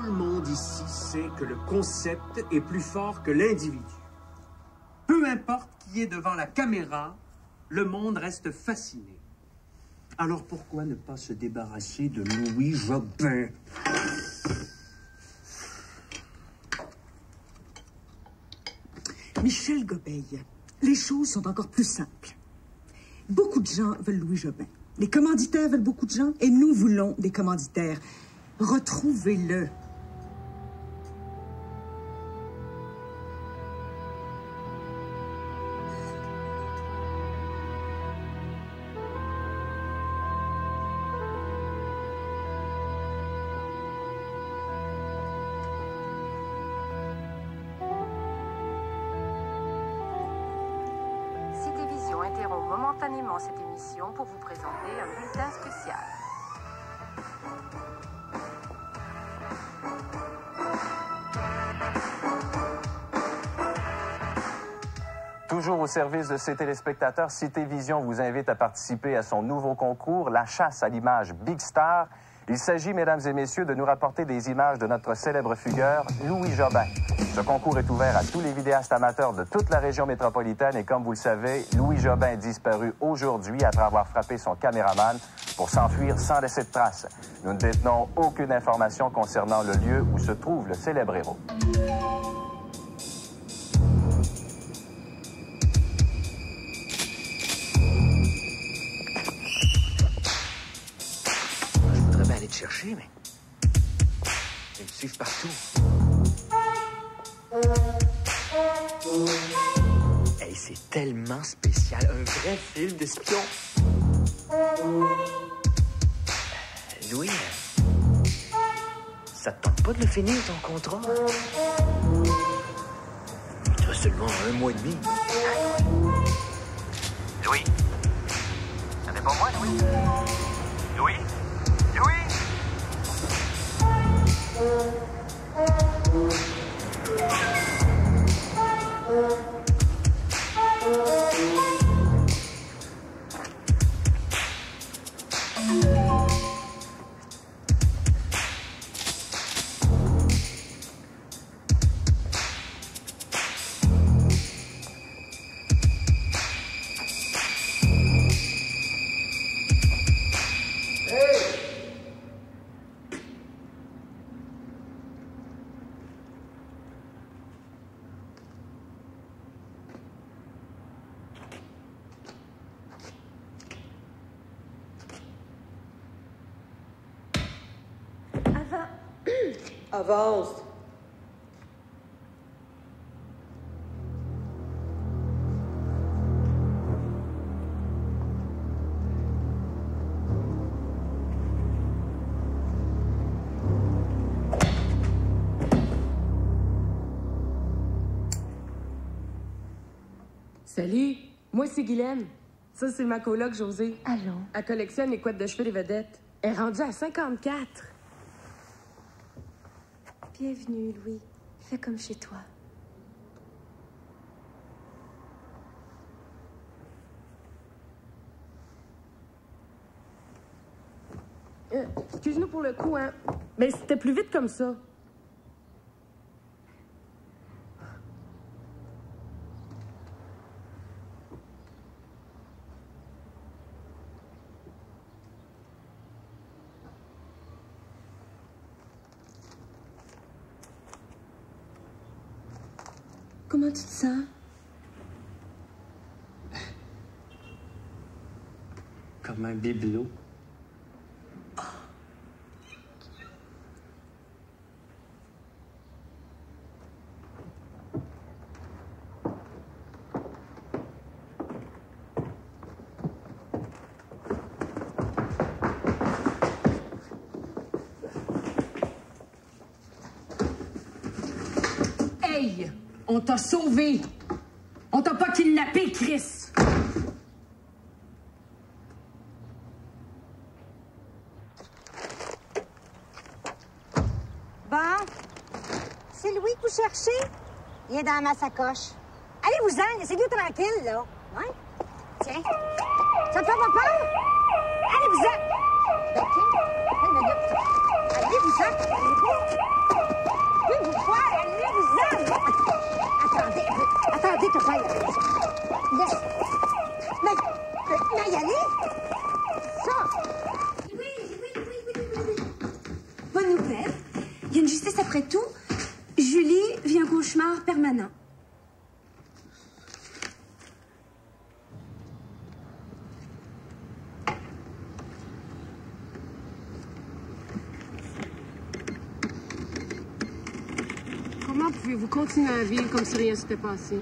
Tout le monde ici sait que le concept est plus fort que l'individu. Peu importe qui est devant la caméra, le monde reste fasciné. Alors pourquoi ne pas se débarrasser de Louis Jobin? Michel Gobeil, les choses sont encore plus simples. Beaucoup de gens veulent Louis Jobin. Les commanditaires veulent beaucoup de gens et nous voulons des commanditaires. Retrouvez-le. Cité Vision interrompt momentanément cette émission pour vous présenter un bulletin spécial. Toujours au service de ses téléspectateurs, Cité Vision vous invite à participer à son nouveau concours, la chasse à l'image Big Star. Il s'agit, mesdames et messieurs, de nous rapporter des images de notre célèbre fugueur, Louis Jobin. Ce concours est ouvert à tous les vidéastes amateurs de toute la région métropolitaine et, comme vous le savez, Louis Jobin est disparu aujourd'hui après avoir frappé son caméraman pour s'enfuir sans laisser de traces. Nous ne détenons aucune information concernant le lieu où se trouve le célèbre héros. Chercher, mais ils me suivent partout. Hey, c'est tellement spécial, un vrai film d'espion. Louis, ça te tente pas de le finir ton contrat? Il te reste seulement 1 mois et demi. Louis, ça dépend moi, Louis. Louis. Avance. Salut, moi c'est Guylaine. Ça c'est ma coloc Josée. Allons. Elle collectionne les couettes de cheveux des vedettes. Elle est rendue à 54. Bienvenue, Louis. Fais comme chez toi. Excuse-nous pour le coup, hein. Mais c'était plus vite comme ça. Comment tu te sens? Comme un bibelot. Oh. Hey! On t'a sauvé. On t'a pas kidnappé, Chris. Bon, c'est Louis que vous cherchez? Il est dans ma sacoche. Allez-vous-en, laissez-nous tranquille, là. Ouais? Tiens. Ça te fait pas peur? Allez-vous-en. Ben, allez-vous-en. te faire. Mais y aller. Ça. Oui. Bonne nouvelle. Il y a une justesse après tout. Julie vit un cauchemar permanent. Comment pouvez-vous continuer à vivre comme si rien s'était passé?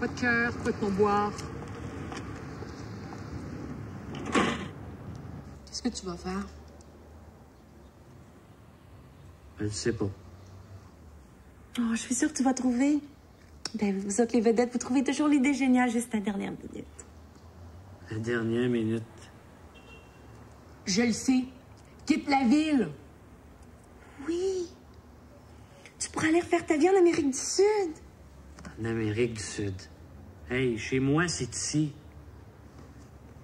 Pas de cœur, pas de pourboire. Qu'est-ce que tu vas faire? Je ne sais pas. Oh, je suis sûre que tu vas trouver. Ben, vous autres, les vedettes, vous trouvez toujours l'idée géniale juste à la dernière minute. La dernière minute? Je le sais. Quitte la ville. Oui. Tu pourras aller refaire ta vie en Amérique du Sud. En Amérique du Sud. Hey, chez moi, c'est ici.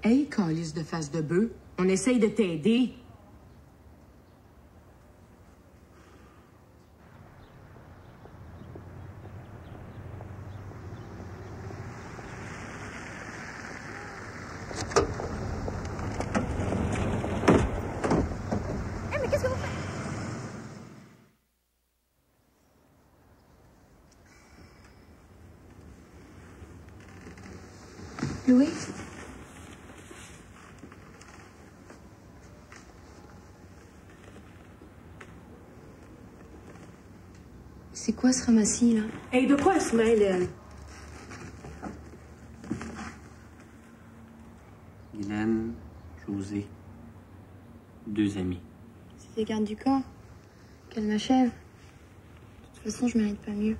Hey, calice de face de bœuf, on essaye de t'aider. Hey, mais qu'est-ce que vous faites? Louis? C'est quoi ce ramassis, là? Hé, hey, de quoi elle se mêle, elle? Guylaine, José, deux amis. C'est les gardes du corps. Qu'elle m'achève. De toute façon, je mérite pas mieux.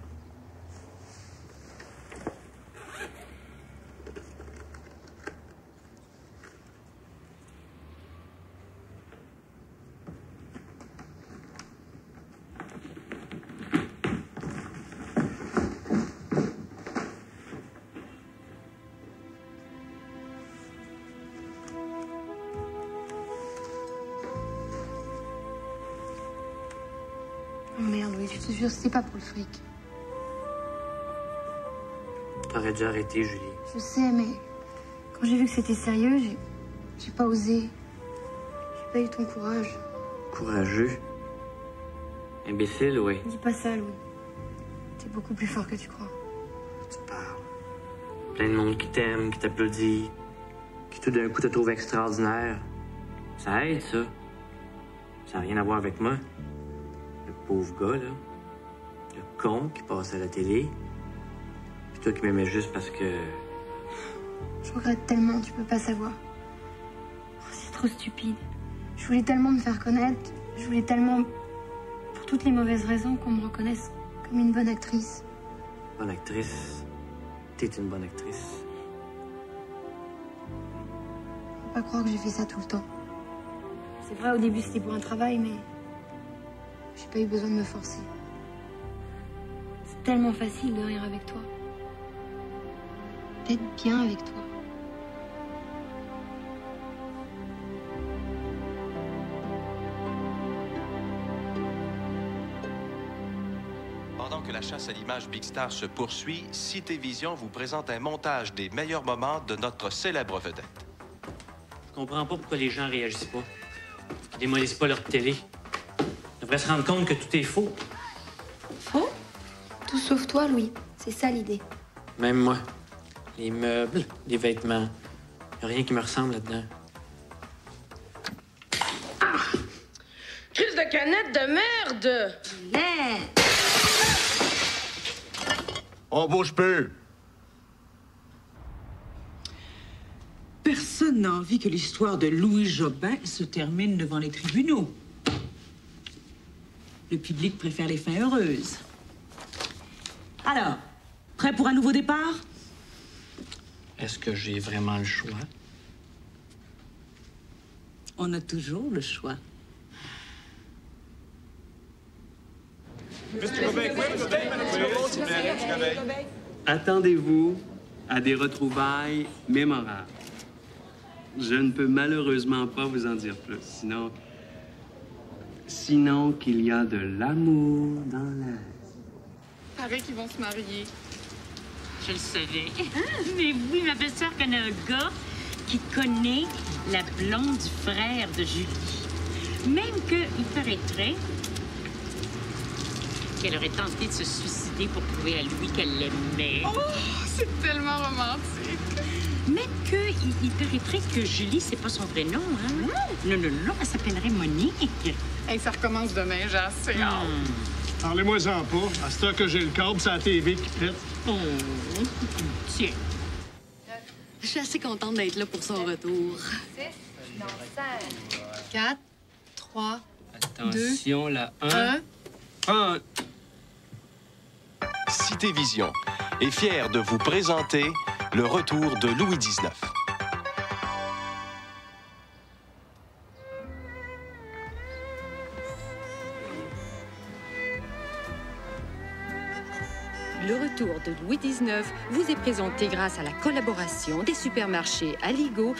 Je te jure, c'est pas pour le fric. T'aurais dû arrêter, Julie. Je sais, mais quand j'ai vu que c'était sérieux, j'ai pas osé. J'ai pas eu ton courage. Courageux? Imbécile, ouais. Dis pas ça, Louis. T'es beaucoup plus fort que tu crois. Tu parles. Plein de monde qui t'aime, qui t'applaudit, qui tout d'un coup te trouve extraordinaire. Ça aide, ça. Ça n'a rien à voir avec moi. Pauvre gars, là. Le con qui passe à la télé. Puis toi qui m'aimais juste parce que... Je regrette tellement, tu peux pas savoir. Oh, c'est trop stupide. Je voulais tellement me faire connaître. Je voulais tellement, pour toutes les mauvaises raisons, qu'on me reconnaisse comme une bonne actrice. Bonne actrice? T'es une bonne actrice. Faut pas croire que j'ai fait ça tout le temps. C'est vrai, au début, c'était pour un travail, mais... J'ai pas eu besoin de me forcer. C'est tellement facile de rire avec toi. D'être bien avec toi. Pendant que la chasse à l'image Big Star se poursuit, Cité Vision vous présente un montage des meilleurs moments de notre célèbre vedette. Je comprends pas pourquoi les gens réagissent pas. Ils démolissent pas leur télé. On devrait se rendre compte que tout est faux. Faux? Tout sauf toi, Louis. C'est ça, l'idée. Même moi. Les meubles, les vêtements. Y a rien qui me ressemble là-dedans. Ah! Crise de canette de merde! Merde! On bouge plus! Personne n'a envie que l'histoire de Louis Jobin se termine devant les tribunaux. Le public préfère les fins heureuses. Alors, prêt pour un nouveau départ? Est-ce que j'ai vraiment le choix? On a toujours le choix. Attendez-vous à des retrouvailles mémorables. Je ne peux malheureusement pas vous en dire plus, sinon... sinon qu'il y a de l'amour dans l'air. Paraît qu'ils vont se marier. Je le savais. Mais oui, ma belle-sœur connaît un gars qui connaît la blonde du frère de Julie. Même qu'il paraîtrait qu'elle aurait tenté de se suicider pour prouver à Louis qu'elle l'aimait. Oh, c'est tellement romantique. Même qu'il paraîtrait que Julie, c'est pas son vrai nom, hein? Mmh. Non, non, non, elle s'appellerait Monique. Hey, ça recommence demain, j'ai assez hâte. Parlez-moi-en pas. À ce temps que j'ai le câble, c'est la TV qui pète. Oh, tiens. Je suis assez contente d'être là pour son retour. 4, 3, attention, 2, la 1. Cité Vision est fière de vous présenter le retour de Louis XIX. Le retour de Louis XIX vous est présenté grâce à la collaboration des supermarchés Aligro.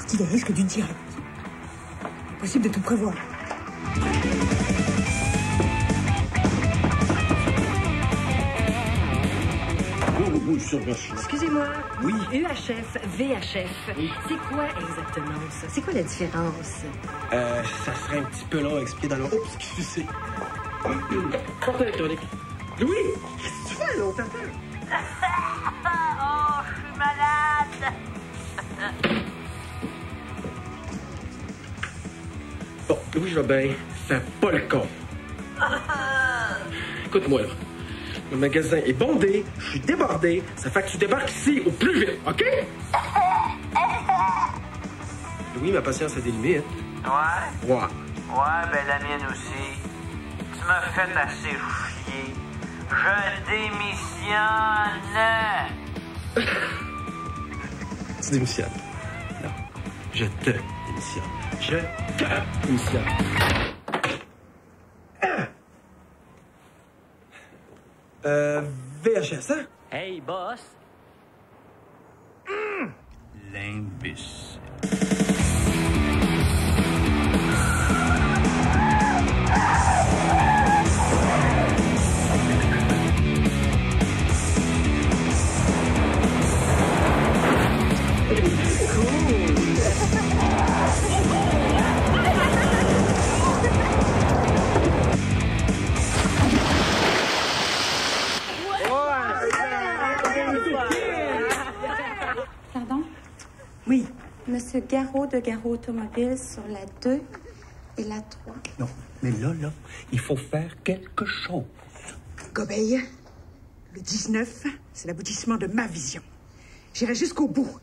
C'est parti d'un risque du direct. Impossible de tout prévoir. Excusez-moi. Oui. UHF, VHF. Oui. C'est quoi exactement ça? C'est quoi la différence? Ça serait un petit peu long à expliquer dans l'ordre. Oups, excusez. Fortin Electronique. Louis, qu'est-ce que tu fais là? On t'attend. Malade. Bon, Louis Jobin, ça pas le con. Écoute-moi, là. Le magasin est bondé, je suis débordé, ça fait que tu débarques ici au plus vite, OK? Louis, ma patience a des limites. Ouais? Ouais. Ouais, ben la mienne aussi. Tu m'as fait assez chier. Je démissionne. Tu démissionnes. Non. Je te démissionne. Je te démissionne. VHS, hein? Hey, boss. L'imbécile. Oui. Monsieur Garot de Garot Automobile sur la 2 et la 3. Non, mais là, là, il faut faire quelque chose. Goblet, le 19, c'est l'aboutissement de ma vision. J'irai jusqu'au bout.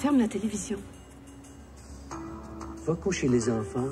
Ferme la télévision. Va coucher les enfants.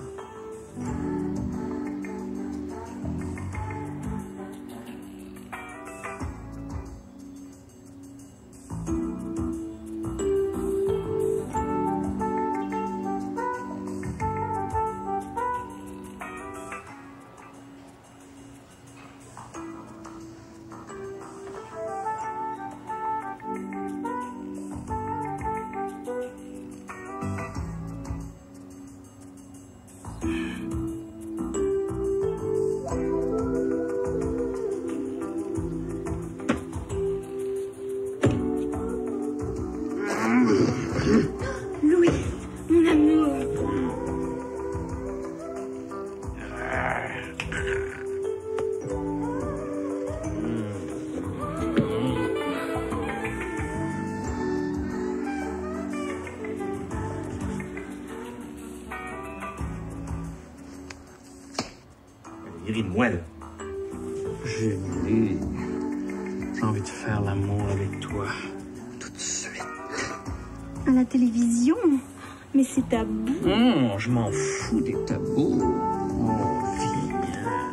Je m'en fous des tabous, mon vignal.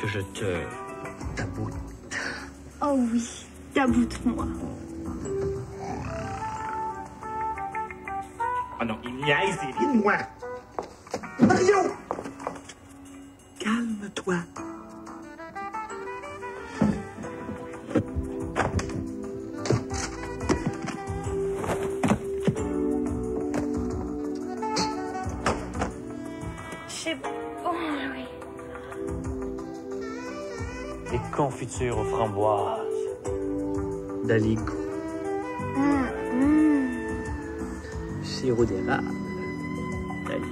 Que je te taboute. Oh oui, taboute-moi. Oh non, il niaise, il rit de moi. Mario! Calme-toi. Confiture aux framboises. D'Aligro. Sirop d'érable. D'Aligro.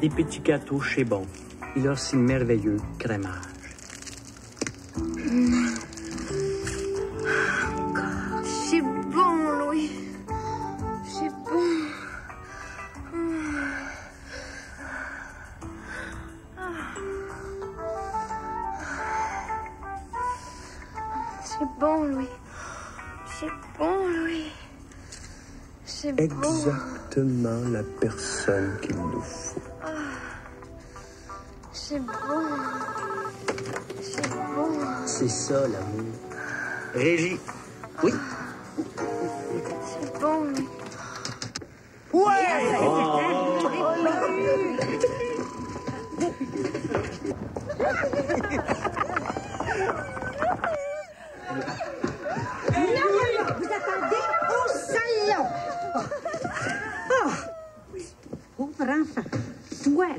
Des petits gâteaux Chibon. Il a si merveilleux crémage. Exactement la personne qu'il nous faut. Oh, c'est bon. C'est bon. C'est ça, l'amour. Régie. Oui. C'est bon. Ouais! Oh. Vous attendez au salon. Enfin, toi, là,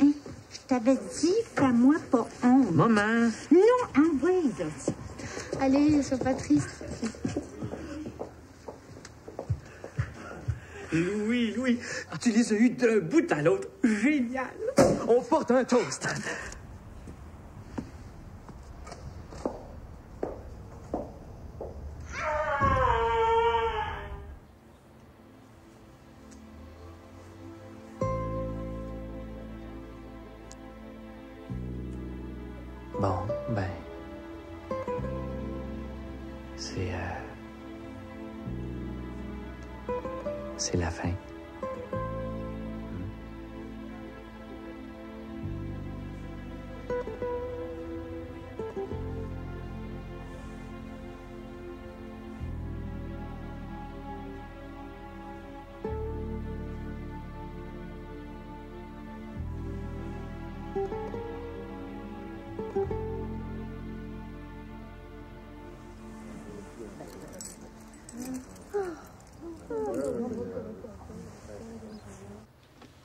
hein? Je t'avais dit, fais-moi pas honte. Maman! Non, envoie d'autres. Allez, sois pas triste. Louis, tu les as eus d'un bout à l'autre. Génial! On porte un toast. C'est la fin.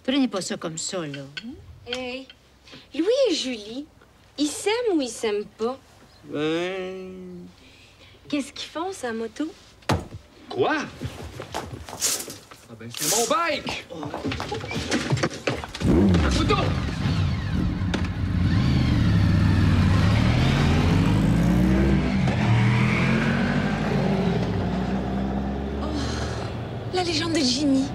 Prenez pas ça comme ça, là. Hey, Louis et Julie, ils s'aiment ou ils s'aiment pas? Ben... Qu'est-ce qu'ils font, sa moto? Quoi? Ah ben, c'est mon bike! Oh. La moto! Oh, la légende de Jimmy.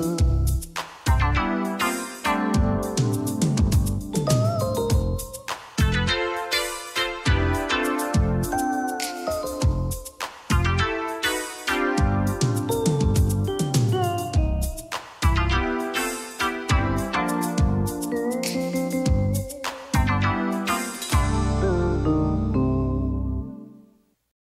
Oh.